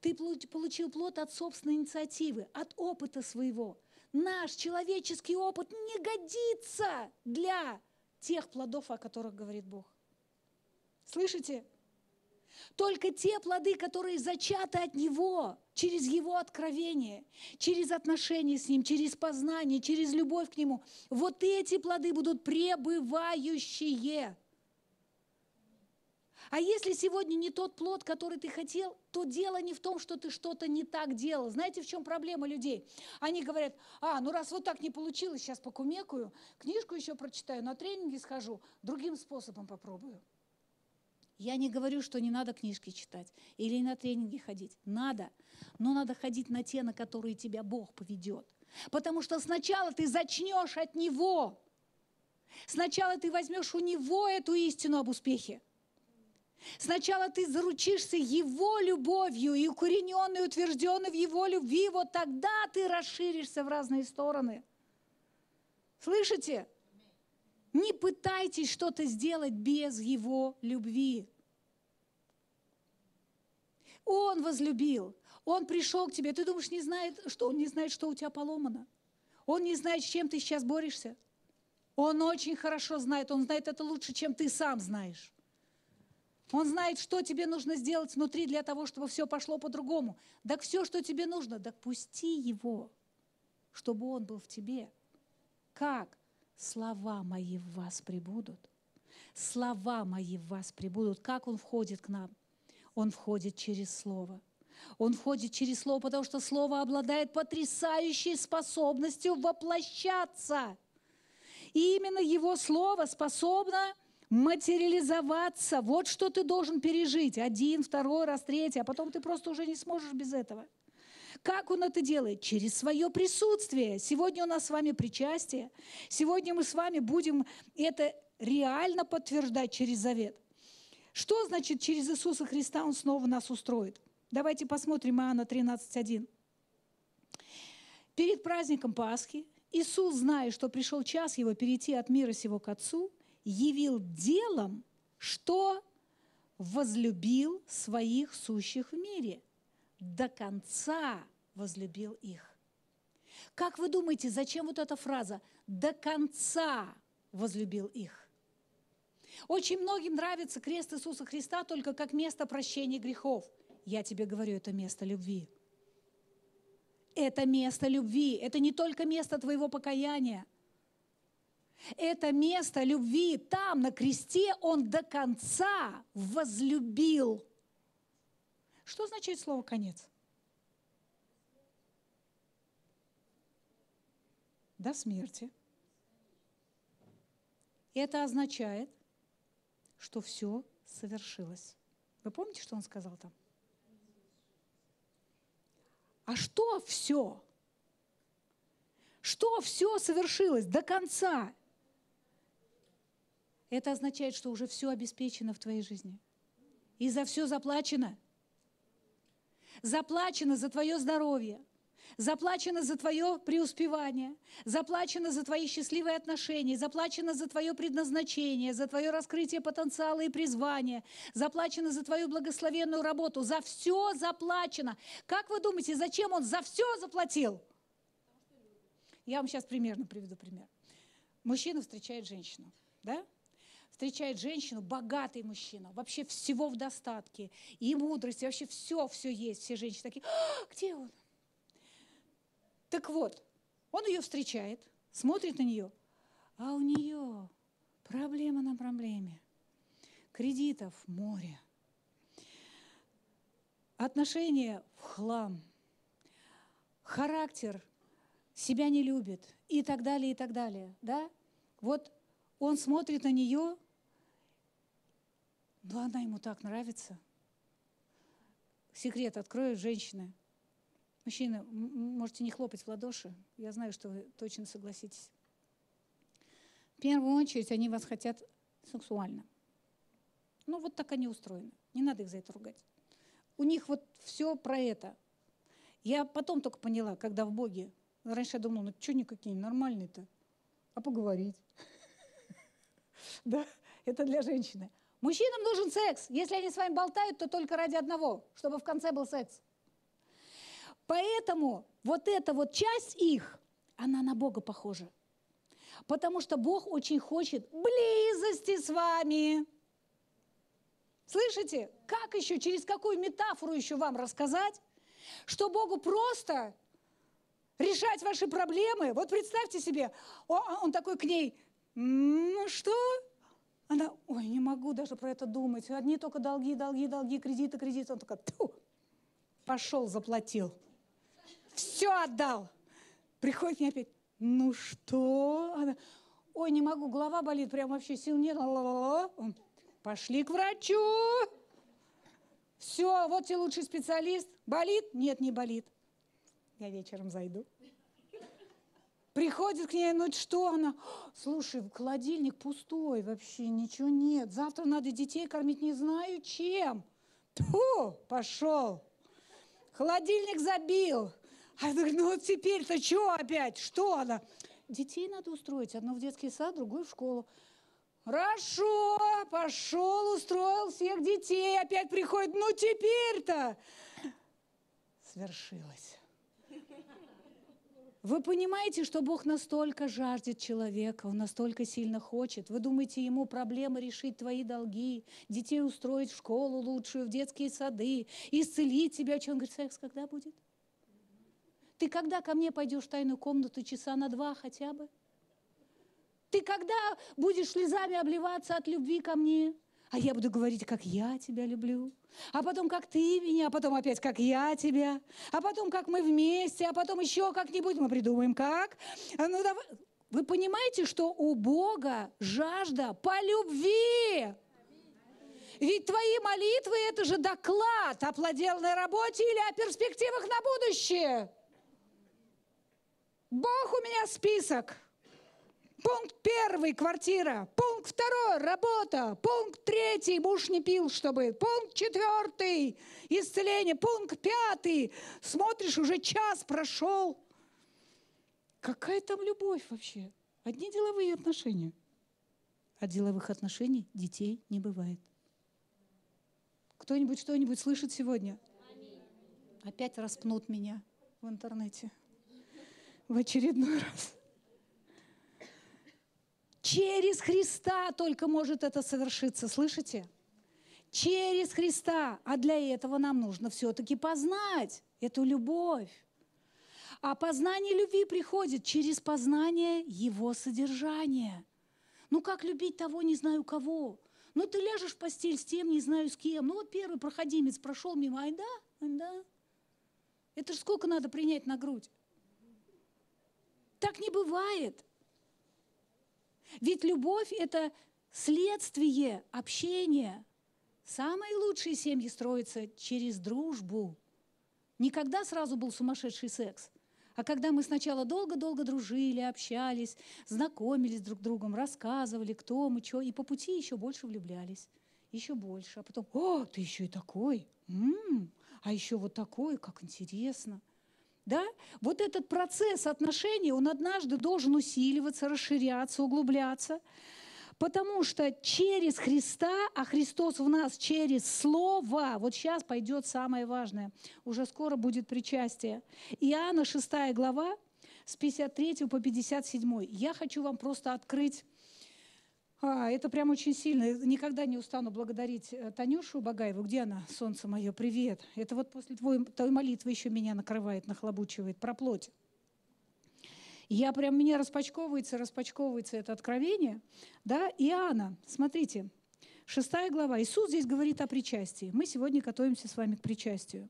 Ты получил плод от собственной инициативы, от опыта своего. Наш человеческий опыт не годится для тех плодов, о которых говорит Бог. Слышите? Только те плоды, которые зачаты от Него, через Его откровение, через отношения с Ним, через познание, через любовь к Нему, вот эти плоды будут пребывающие. А если сегодня не тот плод, который ты хотел, то дело не в том, что ты что-то не так делал. Знаете, в чем проблема людей? Они говорят, а, ну раз вот так не получилось, сейчас покумекаю, книжку еще прочитаю, на тренинги схожу, другим способом попробую. Я не говорю, что не надо книжки читать или на тренинги ходить. Надо, но надо ходить на те, на которые тебя Бог поведет. Потому что сначала ты зачнешь от Него. Сначала ты возьмешь у него эту истину об успехе. Сначала ты заручишься его любовью и укорененной, утвержденной в его любви. Вот тогда ты расширишься в разные стороны. Слышите? Не пытайтесь что-то сделать без его любви. Он возлюбил. Он пришел к тебе. Ты думаешь, не знает, что он не знает, что у тебя поломано? Он не знает, с чем ты сейчас борешься? Он очень хорошо знает. Он знает это лучше, чем ты сам знаешь. Он знает, что тебе нужно сделать внутри для того, чтобы все пошло по-другому. Так все, что тебе нужно, так пусти его, чтобы он был в тебе. Как? Слова мои в вас прибудут. Слова мои в вас прибудут. Как он входит к нам? Он входит через слово. Он входит через слово, потому что слово обладает потрясающей способностью воплощаться. И именно его слово способно материализоваться. Вот что ты должен пережить. Один, второй раз, третий. А потом ты просто уже не сможешь без этого. Как он это делает? Через свое присутствие. Сегодня у нас с вами причастие. Сегодня мы с вами будем это реально подтверждать через завет. Что значит через Иисуса Христа он снова нас устроит? Давайте посмотрим Иоанна тринадцать один. Перед праздником Пасхи Иисус, зная, что пришел час его перейти от мира сего к Отцу, явил делом, что возлюбил своих сущих в мире. До конца возлюбил их. Как вы думаете, зачем вот эта фраза «до конца возлюбил их»? Очень многим нравится крест Иисуса Христа только как место прощения грехов. Я тебе говорю, это место любви. Это место любви. Это не только место твоего покаяния. Это место любви. Там, на кресте, Он до конца возлюбил. Что означает слово «конец»? До смерти. Это означает, что все совершилось. Вы помните, что он сказал там? А что все? Что все совершилось до конца? Это означает, что уже все обеспечено в твоей жизни. И за все заплачено. Заплачено за твое здоровье. Заплачено за твое преуспевание, заплачено за твои счастливые отношения, заплачено за твое предназначение, за твое раскрытие потенциала и призвания, заплачено за твою благословенную работу. За все заплачено. Как вы думаете, зачем он за все заплатил? Я вам сейчас примерно приведу пример. Мужчина встречает женщину, да? Встречает женщину, богатый мужчина, вообще всего в достатке, и мудрости, вообще все, все есть. Все женщины такие, а, где он? Так вот, он ее встречает, смотрит на нее, а у нее проблема на проблеме. Кредитов море, отношения в хлам, характер себя не любит и так далее, и так далее. Да? Вот он смотрит на нее, но она ему так нравится. Секрет открою женщины. Мужчина, можете не хлопать в ладоши. Я знаю, что вы точно согласитесь. В первую очередь они вас хотят сексуально. Ну, вот так они устроены. Не надо их за это ругать. У них вот все про это. Я потом только поняла, когда в Боге. Раньше я думала, ну что они какие нормальные-то? А поговорить? Да, это для женщины. Мужчинам нужен секс. Если они с вами болтают, то только ради одного, чтобы в конце был секс. Поэтому вот эта вот часть их, она на Бога похожа. Потому что Бог очень хочет близости с вами. Слышите? Как еще, через какую метафору еще вам рассказать, что Богу просто решать ваши проблемы? Вот представьте себе, он такой к ней, ну что? Она, ой, не могу даже про это думать. Одни только долги, долги, долги, кредиты, кредиты. Он такой, тьфу, пошел, заплатил. Все отдал. Приходит мне опять. Ну что? Она, ой, не могу, голова болит, прям вообще сил нет. Он, пошли к врачу. Все, вот тебе лучший специалист. Болит? Нет, не болит. Я вечером зайду. Приходит к ней, ну что она? Слушай, холодильник пустой вообще, ничего нет. Завтра надо детей кормить, не знаю чем. Тьфу, пошел. Холодильник забил. А я говорю, ну вот теперь-то что опять? Что она? Детей надо устроить. Одно в детский сад, другое в школу. Хорошо, пошел, устроил всех детей. Опять приходит, ну теперь-то. Свершилось. Вы понимаете, что Бог настолько жаждет человека, Он настолько сильно хочет. Вы думаете, Ему проблема решить твои долги, детей устроить в школу лучшую, в детские сады, исцелить тебя? Он говорит, секс когда будет? Ты когда ко мне пойдешь в тайную комнату часа на два хотя бы? Ты когда будешь слезами обливаться от любви ко мне? А я буду говорить, как я тебя люблю, а потом, как ты меня, а потом опять, как я тебя, а потом, как мы вместе, а потом еще как-нибудь мы придумаем, как. Ну, давай. Вы понимаете, что у Бога жажда по любви? Ведь твои молитвы – это же доклад о проделанной работе или о перспективах на будущее. Бог, у меня список. Пункт первый – квартира. Пункт второй – работа. Пункт третий – муж не пил, чтобы. Пункт четвертый – исцеление. Пункт пятый – смотришь, уже час прошел. Какая там любовь вообще? Одни деловые отношения. От деловых отношений детей не бывает. Кто-нибудь что-нибудь слышит сегодня? Опять распнут меня в интернете. В очередной раз. Через Христа только может это совершиться, слышите? Через Христа. А для этого нам нужно все-таки познать эту любовь. А познание любви приходит через познание его содержания. Ну как любить того, не знаю кого? Ну ты ляжешь в постель с тем, не знаю с кем. Ну вот первый проходимец прошел мимо, ай да, ай да. Это ж сколько надо принять на грудь? Так не бывает. Ведь любовь – это следствие общения. Самые лучшие семьи строятся через дружбу. Никогда сразу был сумасшедший секс. А когда мы сначала долго-долго дружили, общались, знакомились друг с другом, рассказывали, кто мы, что, и по пути еще больше влюблялись. Еще больше. А потом, о, ты еще и такой. М-м, а еще вот такой, как интересно. Да? Вот этот процесс отношений, он однажды должен усиливаться, расширяться, углубляться. Потому что через Христа, а Христос в нас через Слово, вот сейчас пойдет самое важное, уже скоро будет причастие. Иоанна шестая глава, с пятьдесят третьего по пятьдесят седьмой. Я хочу вам просто открыть, а, это прям очень сильно, никогда не устану благодарить Танюшу Багаеву. Где она, солнце мое, привет. Это вот после твоей, твоей молитвы еще меня накрывает, нахлобучивает, про плоть. Я прям, меня распачковывается, распачковывается это откровение. Да? Иоанна, смотрите, шестая глава. Иисус здесь говорит о причастии. Мы сегодня готовимся с вами к причастию.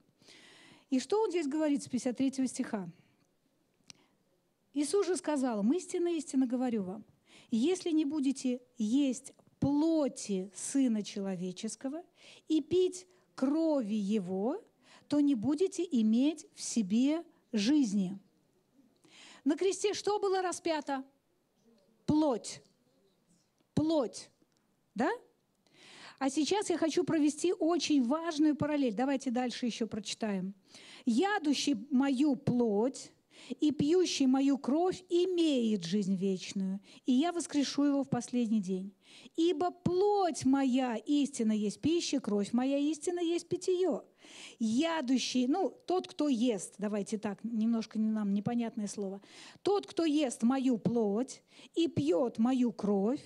И что он здесь говорит с пятьдесят третьего стиха? Иисус же сказал, «Мы истинно, истинно говорю вам, если не будете есть плоти Сына Человеческого и пить крови Его, то не будете иметь в себе жизни». На кресте что было распято? Плоть. Плоть. Да? А сейчас я хочу провести очень важную параллель. Давайте дальше еще прочитаем. «Ядущий мою плоть и пьющий мою кровь имеет жизнь вечную, и я воскрешу его в последний день. Ибо плоть моя истина есть пища, кровь моя истина есть питье. Ядущий, ну, тот, кто ест, давайте так, немножко нам непонятное слово, тот, кто ест мою плоть и пьет мою кровь,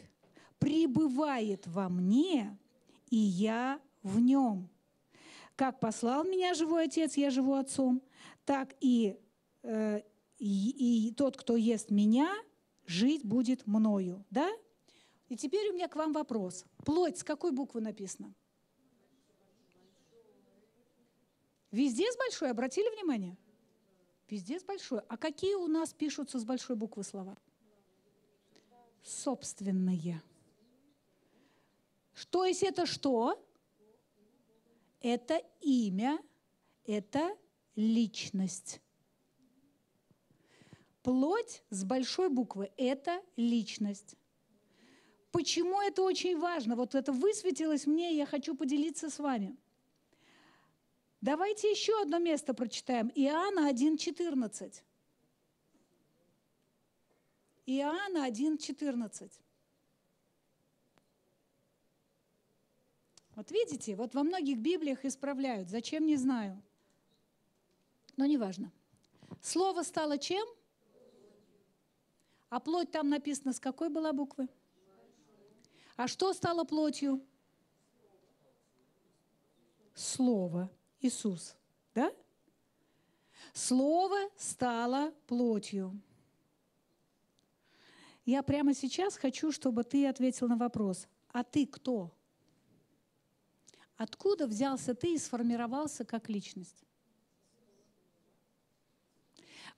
пребывает во мне, и я в нем. Как послал меня живой Отец, я живу Отцом, так и И, и тот, кто ест меня, жить будет мною». Да? И теперь у меня к вам вопрос. Плоть с какой буквы написано? Везде с большой? Обратили внимание? Везде с большой. А какие у нас пишутся с большой буквы слова? Собственные. То есть это что? Это имя, это личность. Плоть с большой буквы – это личность. Почему это очень важно? Вот это высветилось мне, и я хочу поделиться с вами. Давайте еще одно место прочитаем. Иоанна один четырнадцать. Иоанна один четырнадцать. Вот видите, вот во многих Библиях исправляют. Зачем, не знаю. Но неважно. Слово стало чем? А плоть там написано, с какой была буквы? А что стало плотью? Слово. Иисус. Да? Слово стало плотью. Я прямо сейчас хочу, чтобы ты ответил на вопрос. А ты кто? Откуда взялся ты и сформировался как личность?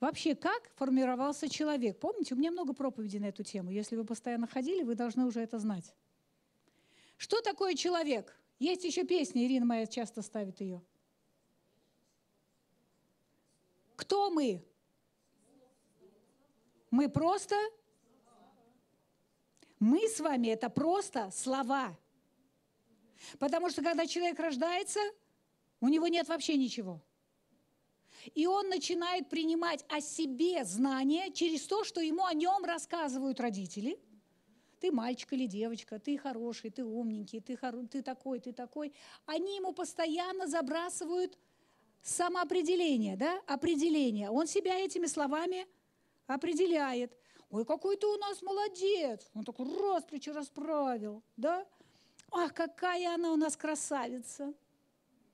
Вообще, как формировался человек? Помните, у меня много проповедей на эту тему. Если вы постоянно ходили, вы должны уже это знать. Что такое человек? Есть еще песня, Ирина моя часто ставит ее. Кто мы? Мы просто... Мы с вами – это просто слова. Потому что, когда человек рождается, у него нет вообще ничего. И он начинает принимать о себе знания через то, что ему о нем рассказывают родители. Ты мальчик или девочка, ты хороший, ты умненький, ты, хоро... ты такой, ты такой. Они ему постоянно забрасывают самоопределение, да? Определение. Он себя этими словами определяет. Ой, какой ты у нас молодец! Он такой раз плечи расправил, да? Ах, какая она у нас красавица!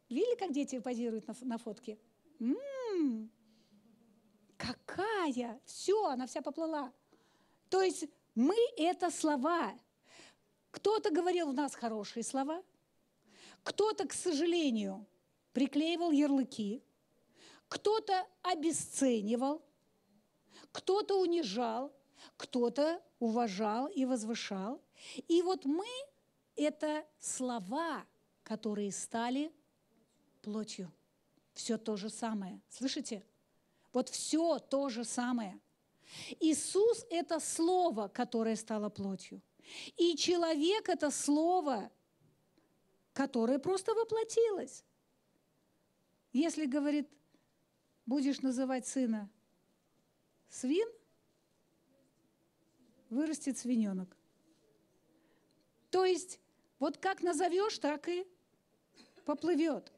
Видели, как дети позируют на, на фотке? М-м-м, какая! Все, она вся поплыла. То есть мы – это слова. Кто-то говорил у нас хорошие слова, кто-то, к сожалению, приклеивал ярлыки, кто-то обесценивал, кто-то унижал, кто-то уважал и возвышал. И вот мы – это слова, которые стали плотью. Все то же самое. Слышите? Вот все то же самое. Иисус – это слово, которое стало плотью. И человек – это слово, которое просто воплотилось. Если, говорит, будешь называть сына свин, вырастет свиненок. То есть вот как назовешь, так и поплывет.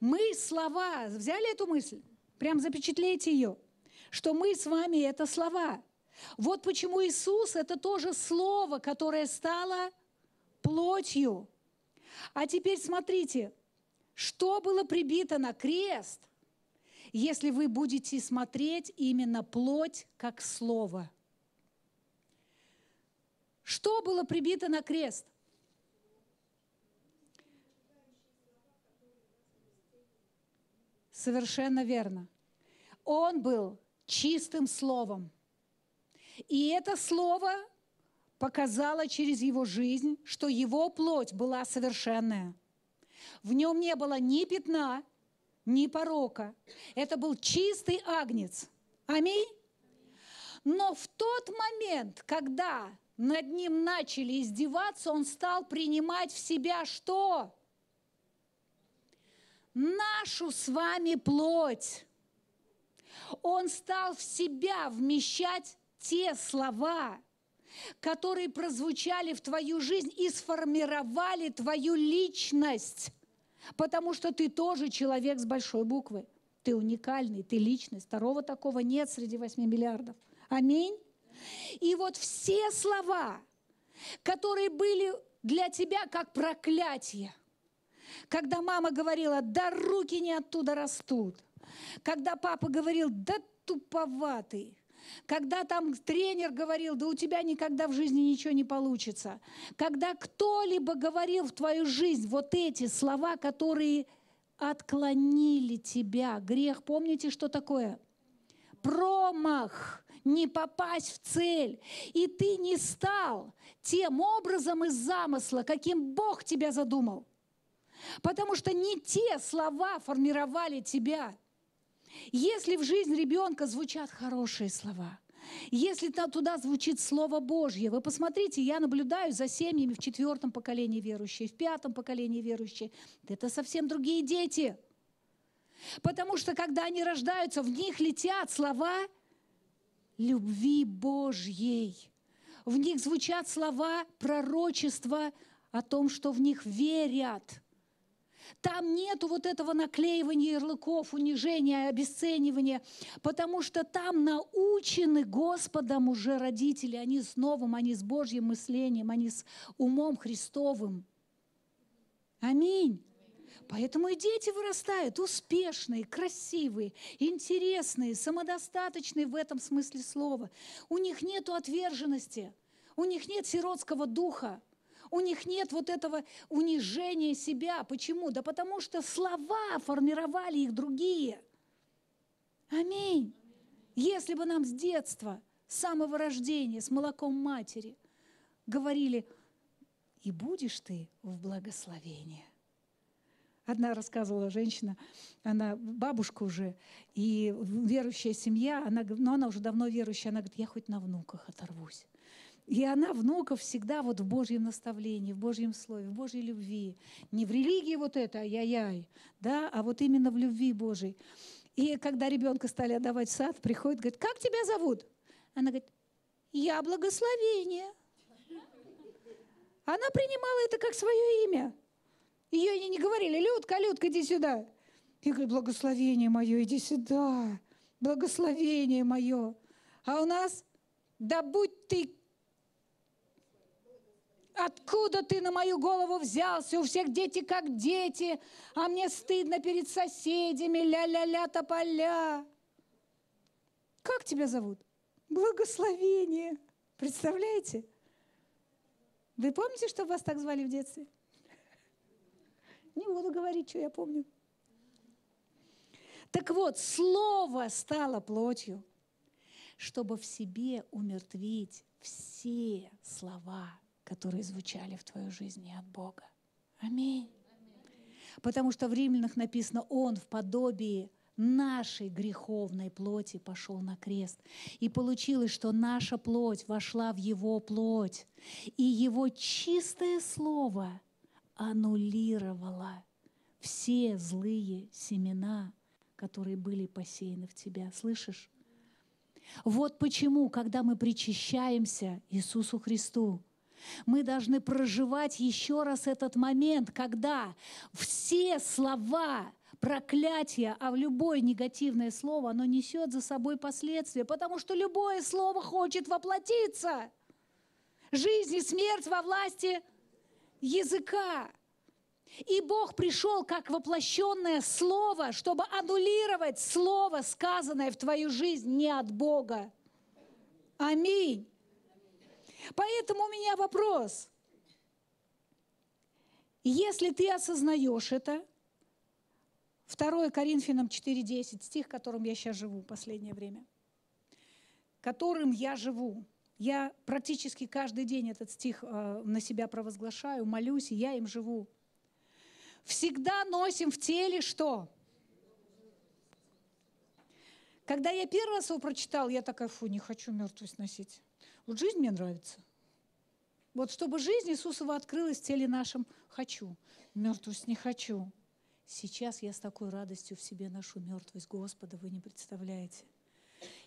Мы слова, взяли эту мысль, прям запечатлейте ее, что мы с вами это слова. Вот почему Иисус это тоже слово, которое стало плотью. А теперь смотрите, что было прибито на крест, если вы будете смотреть именно плоть как слово. Что было прибито на крест? Совершенно верно. Он был чистым словом. И это слово показало через его жизнь, что его плоть была совершенная. В нем не было ни пятна, ни порока. Это был чистый агнец. Аминь. Но в тот момент, когда над ним начали издеваться, он стал принимать в себя что? Нашу с вами плоть. Он стал в себя вмещать те слова, которые прозвучали в твою жизнь и сформировали твою личность. Потому что ты тоже человек с большой буквы. Ты уникальный, ты личность. Второго такого нет среди восьми миллиардов. Аминь. И вот все слова, которые были для тебя как проклятие, когда мама говорила, да руки не оттуда растут, когда папа говорил, да туповатый, когда там тренер говорил, да у тебя никогда в жизни ничего не получится, когда кто-либо говорил в твою жизнь вот эти слова, которые отклонили тебя. Грех, помните, что такое? Промах. Не попасть в цель. И ты не стал тем образом из замысла, каким Бог тебя задумал. Потому что не те слова формировали тебя. Если в жизнь ребенка звучат хорошие слова, если туда звучит Слово Божье, вы посмотрите, я наблюдаю за семьями в четвертом поколении верующие, в пятом поколении верующие. Это совсем другие дети. Потому что, когда они рождаются, в них летят слова любви Божьей. В них звучат слова пророчества о том, что в них верят. Там нету вот этого наклеивания ярлыков, унижения, обесценивания, потому что там научены Господом уже родители. Они с новым, они с Божьим мышлением, они с умом Христовым. Аминь. Поэтому и дети вырастают успешные, красивые, интересные, самодостаточные в этом смысле слова. У них нет отверженности, у них нет сиротского духа. У них нет вот этого унижения себя. Почему? Да потому что слова формировали их другие. Аминь. Если бы нам с детства, с самого рождения, с молоком матери говорили: «И будешь ты в благословении». Одна рассказывала женщина, она бабушка уже, и верующая семья, она, но она уже давно верующая, она говорит: «Я хоть на внуках оторвусь». И она внуков всегда вот в Божьем наставлении, в Божьем слове, в Божьей любви. Не в религии вот это, ай-яй-яй, да, а вот именно в любви Божьей. И когда ребенка стали отдавать в сад, приходит, говорит: «Как тебя зовут?» Она говорит: «Я благословение». Она принимала это как свое имя. Ее не говорили: «Людка, Людка, иди сюда». И говорит: «Благословение мое, иди сюда, благословение мое». А у нас: «Да будь ты, откуда ты на мою голову взялся? У всех дети как дети, а мне стыдно перед соседями, ля-ля-ля, тополя». Как тебя зовут? Благословение. Представляете? Вы помните, что вас так звали в детстве? Не буду говорить, что я помню. Так вот, слово стало плотью, чтобы в себе умертвить все слова, которые звучали в твою жизнь от Бога. Аминь. Аминь. Потому что в Римлянах написано: «Он в подобии нашей греховной плоти пошел на крест». И получилось, что наша плоть вошла в Его плоть, и Его чистое слово аннулировало все злые семена, которые были посеяны в тебя. Слышишь? Вот почему, когда мы причащаемся Иисусу Христу, мы должны проживать еще раз этот момент, когда все слова проклятия, а любое негативное слово, оно несет за собой последствия, потому что любое слово хочет воплотиться. Жизнь и смерть во власти языка. И Бог пришел как воплощенное слово, чтобы аннулировать слово, сказанное в твою жизнь не от Бога. Аминь. Поэтому у меня вопрос. Если ты осознаешь это, второе Коринфянам четыре десять, стих, которым я сейчас живу в последнее время, которым я живу, я практически каждый день этот стих на себя провозглашаю, молюсь, и я им живу. Всегда носим в теле что? Когда я первый раз его прочитал, я такая: фу, не хочу мертвость носить. Вот жизнь мне нравится. Вот чтобы жизнь Иисусова открылась в теле нашем, хочу. Мертвость не хочу. Сейчас я с такой радостью в себе ношу мертвость Господа, вы не представляете.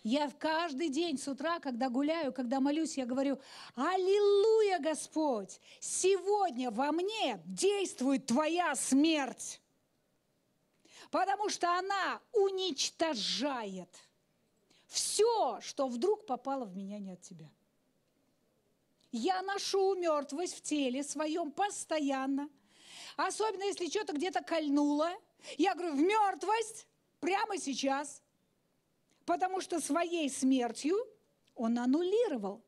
Я каждый день с утра, когда гуляю, когда молюсь, я говорю: «Аллилуйя, Господь! Сегодня во мне действует Твоя смерть, потому что она уничтожает все, что вдруг попало в меня не от тебя». Я ношу мертвость в теле своем постоянно. Особенно, если что-то где-то кольнуло. Я говорю: в мертвость прямо сейчас. Потому что своей смертью он аннулировал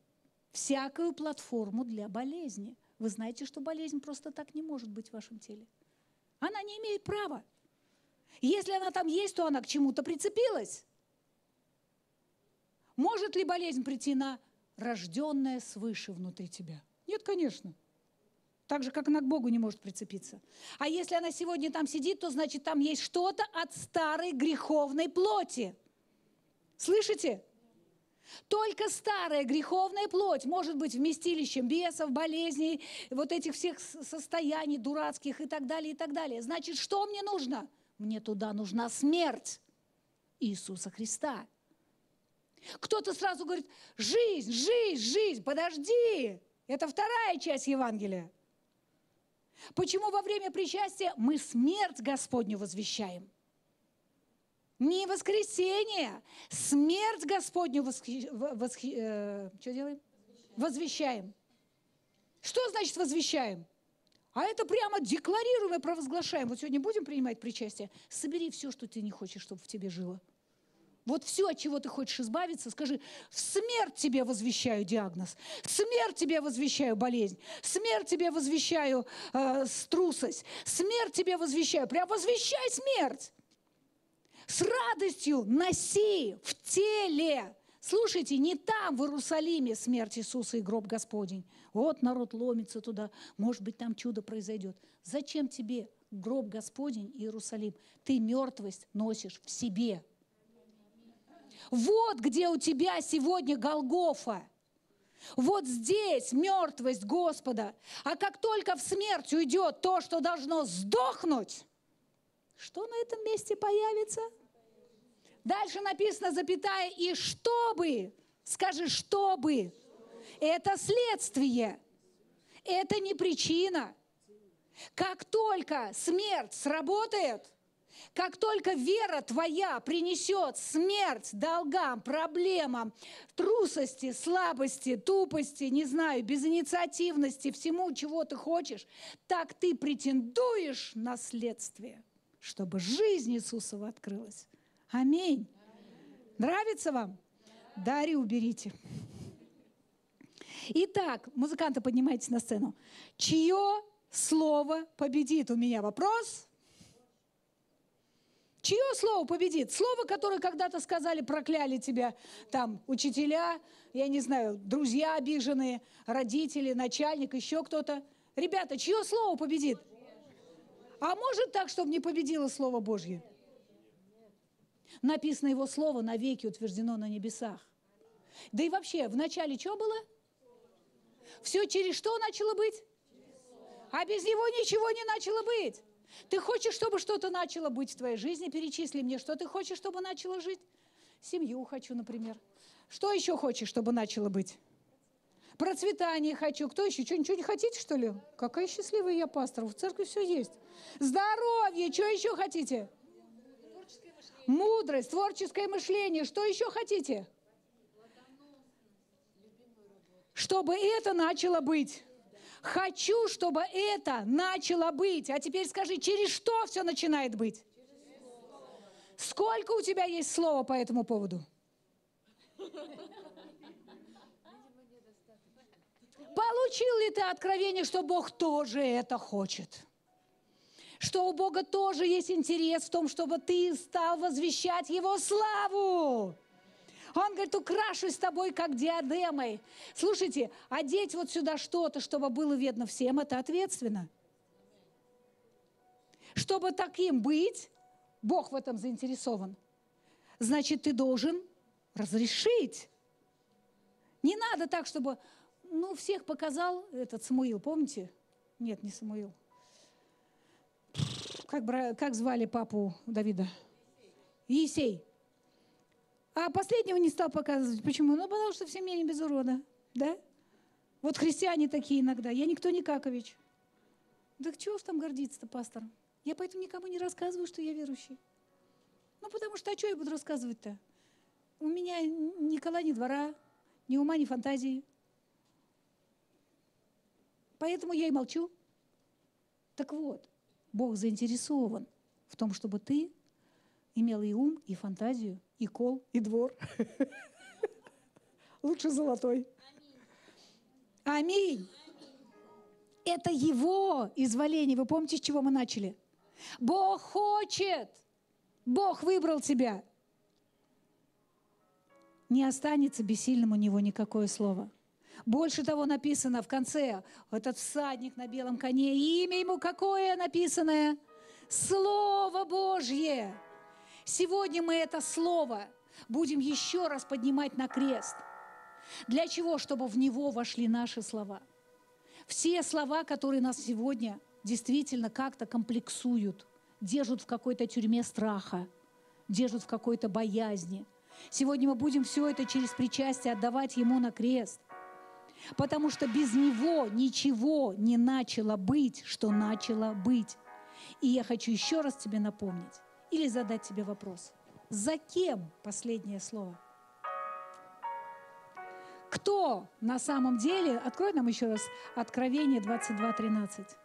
всякую платформу для болезни. Вы знаете, что болезнь просто так не может быть в вашем теле. Она не имеет права. Если она там есть, то она к чему-то прицепилась. Может ли болезнь прийти на рожденное свыше внутри тебя? Нет, конечно. Так же, как она к Богу не может прицепиться. А если она сегодня там сидит, то значит там есть что-то от старой греховной плоти. Слышите? Только старая греховная плоть может быть вместилищем бесов, болезней, вот этих всех состояний дурацких и так далее, и так далее. Значит, что мне нужно? Мне туда нужна смерть Иисуса Христа. Кто-то сразу говорит: жизнь, жизнь, жизнь, подожди. Это вторая часть Евангелия. Почему во время причастия мы смерть Господню возвещаем? Не воскресение, смерть Господню восхи... Восхи... Э, что делаем? Возвещаем. возвещаем. Что значит возвещаем? А это прямо декларируем и провозглашаем. Вот сегодня будем принимать причастие? Собери все, что ты не хочешь, чтобы в тебе жило. Вот все, от чего ты хочешь избавиться, скажи: в смерть тебе возвещаю диагноз, в смерть тебе возвещаю болезнь, в смерть тебе возвещаю э, трусость, в смерть тебе возвещаю. Прям возвещай смерть! С радостью носи в теле. Слушайте, не там, в Иерусалиме, смерть Иисуса и гроб Господень. Вот народ ломится туда, может быть, там чудо произойдет. Зачем тебе гроб Господень и Иерусалим? Ты мертвость носишь в себе. Вот где у тебя сегодня Голгофа. Вот здесь мертвость Господа. А как только в смерть уйдет то, что должно сдохнуть, что на этом месте появится? Дальше написано запятая, и чтобы, скажи, чтобы, это следствие, это не причина. Как только смерть сработает, как только вера твоя принесет смерть долгам, проблемам, трусости, слабости, тупости, не знаю, безинициативности, всему, чего ты хочешь, так ты претендуешь на следствие, чтобы жизнь Иисусова открылась. Аминь. Аминь. Нравится вам? Да. Дари уберите. Итак, музыканты, поднимайтесь на сцену. Чье слово победит? У меня вопрос. Чье слово победит? Слово, которое когда-то сказали, прокляли тебя там учителя, я не знаю, друзья обиженные, родители, начальник, еще кто-то. Ребята, чье слово победит? А может так, чтобы не победило Слово Божье? Написано: Его Слово навеки утверждено на небесах. Да и вообще, в начале что было? Все через что начало быть? А без Него ничего не начало быть. Ты хочешь, чтобы что-то начало быть в твоей жизни? Перечисли мне, что ты хочешь, чтобы начало жить? Семью хочу, например. Что еще хочешь, чтобы начало быть? Процветание хочу. Кто еще? Что, ничего не хотите, что ли? Какая счастливая я пастор. В церкви все есть. Здоровье. Что еще хотите? Творческое Мудрость, творческое мышление. Что еще хотите? Чтобы это начало быть. Хочу, чтобы это начало быть. А теперь скажи, через что все начинает быть? Сколько у тебя есть слова по этому поводу? Получил ли ты откровение, что Бог тоже это хочет? Что у Бога тоже есть интерес в том, чтобы ты стал возвещать Его славу? Он говорит: украшусь тобой, как диадемой. Слушайте, одеть вот сюда что-то, чтобы было видно всем, это ответственно. Чтобы таким быть, Бог в этом заинтересован. Значит, ты должен разрешить. Не надо так, чтобы... Ну, всех показал этот Самуил, помните? Нет, не Самуил. Как, как звали папу Давида? Иисей. А последнего не стал показывать. Почему? Ну, потому что все менее без урода. Да? Вот христиане такие иногда. Я никто не Какович. Да чего уж там гордиться-то, пастор? Я поэтому никому не рассказываю, что я верующий. Ну, потому что, а что я буду рассказывать-то? У меня ни кола, ни двора, ни ума, ни фантазии. Поэтому я и молчу. Так вот, Бог заинтересован в том, чтобы ты имел и ум, и фантазию, и кол, и двор. Лучше золотой. Аминь. Это Его изволение. Вы помните, с чего мы начали? Бог хочет. Бог выбрал тебя. Не останется бессильным у Него никакое слово. Больше того, написано в конце, этот всадник на белом коне, имя ему какое написанное? Слово Божье. Сегодня мы это слово будем еще раз поднимать на крест. Для чего? Чтобы в него вошли наши слова. Все слова, которые нас сегодня действительно как-то комплексуют, держат в какой-то тюрьме страха, держат в какой-то боязни. Сегодня мы будем все это через причастие отдавать Ему на крест. Потому что без Него ничего не начало быть, что начало быть. И я хочу еще раз тебе напомнить или задать тебе вопрос. За кем последнее слово? Кто на самом деле, открой нам еще раз Откровение двадцать два тринадцать.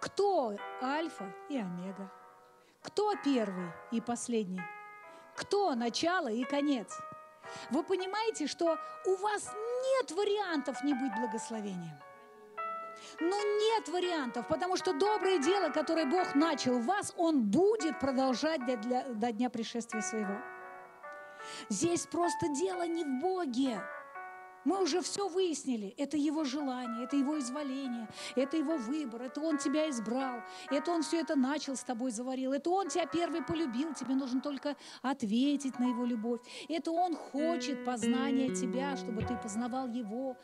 Кто Альфа и Омега? Кто первый и последний? Кто начало и конец? Вы понимаете, что у вас нет вариантов не быть благословением. Ну нет вариантов, потому что доброе дело, которое Бог начал в вас, Он будет продолжать до, для, до дня пришествия Своего. Здесь просто дело не в Боге. Мы уже все выяснили. Это Его желание, это Его изволение, это Его выбор, это Он тебя избрал, это Он все это начал с тобой, заварил, это Он тебя первый полюбил, тебе нужно только ответить на Его любовь. Это Он хочет познания тебя, чтобы ты познавал Его.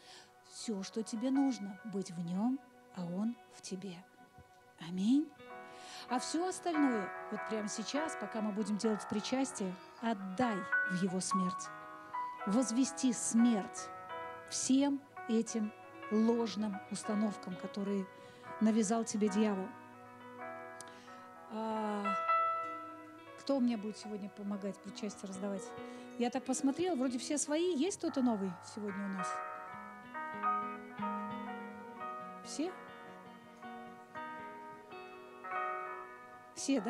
Все, что тебе нужно, быть в Нем, а Он в тебе. Аминь. А все остальное, вот прямо сейчас, пока мы будем делать в причастии, отдай в Его смерть. Возвести смерть всем этим ложным установкам, которые навязал тебе дьявол. А, кто мне будет сегодня помогать причастие раздавать? Я так посмотрела, вроде все свои. Есть кто-то новый сегодня у нас? Все? Все, да?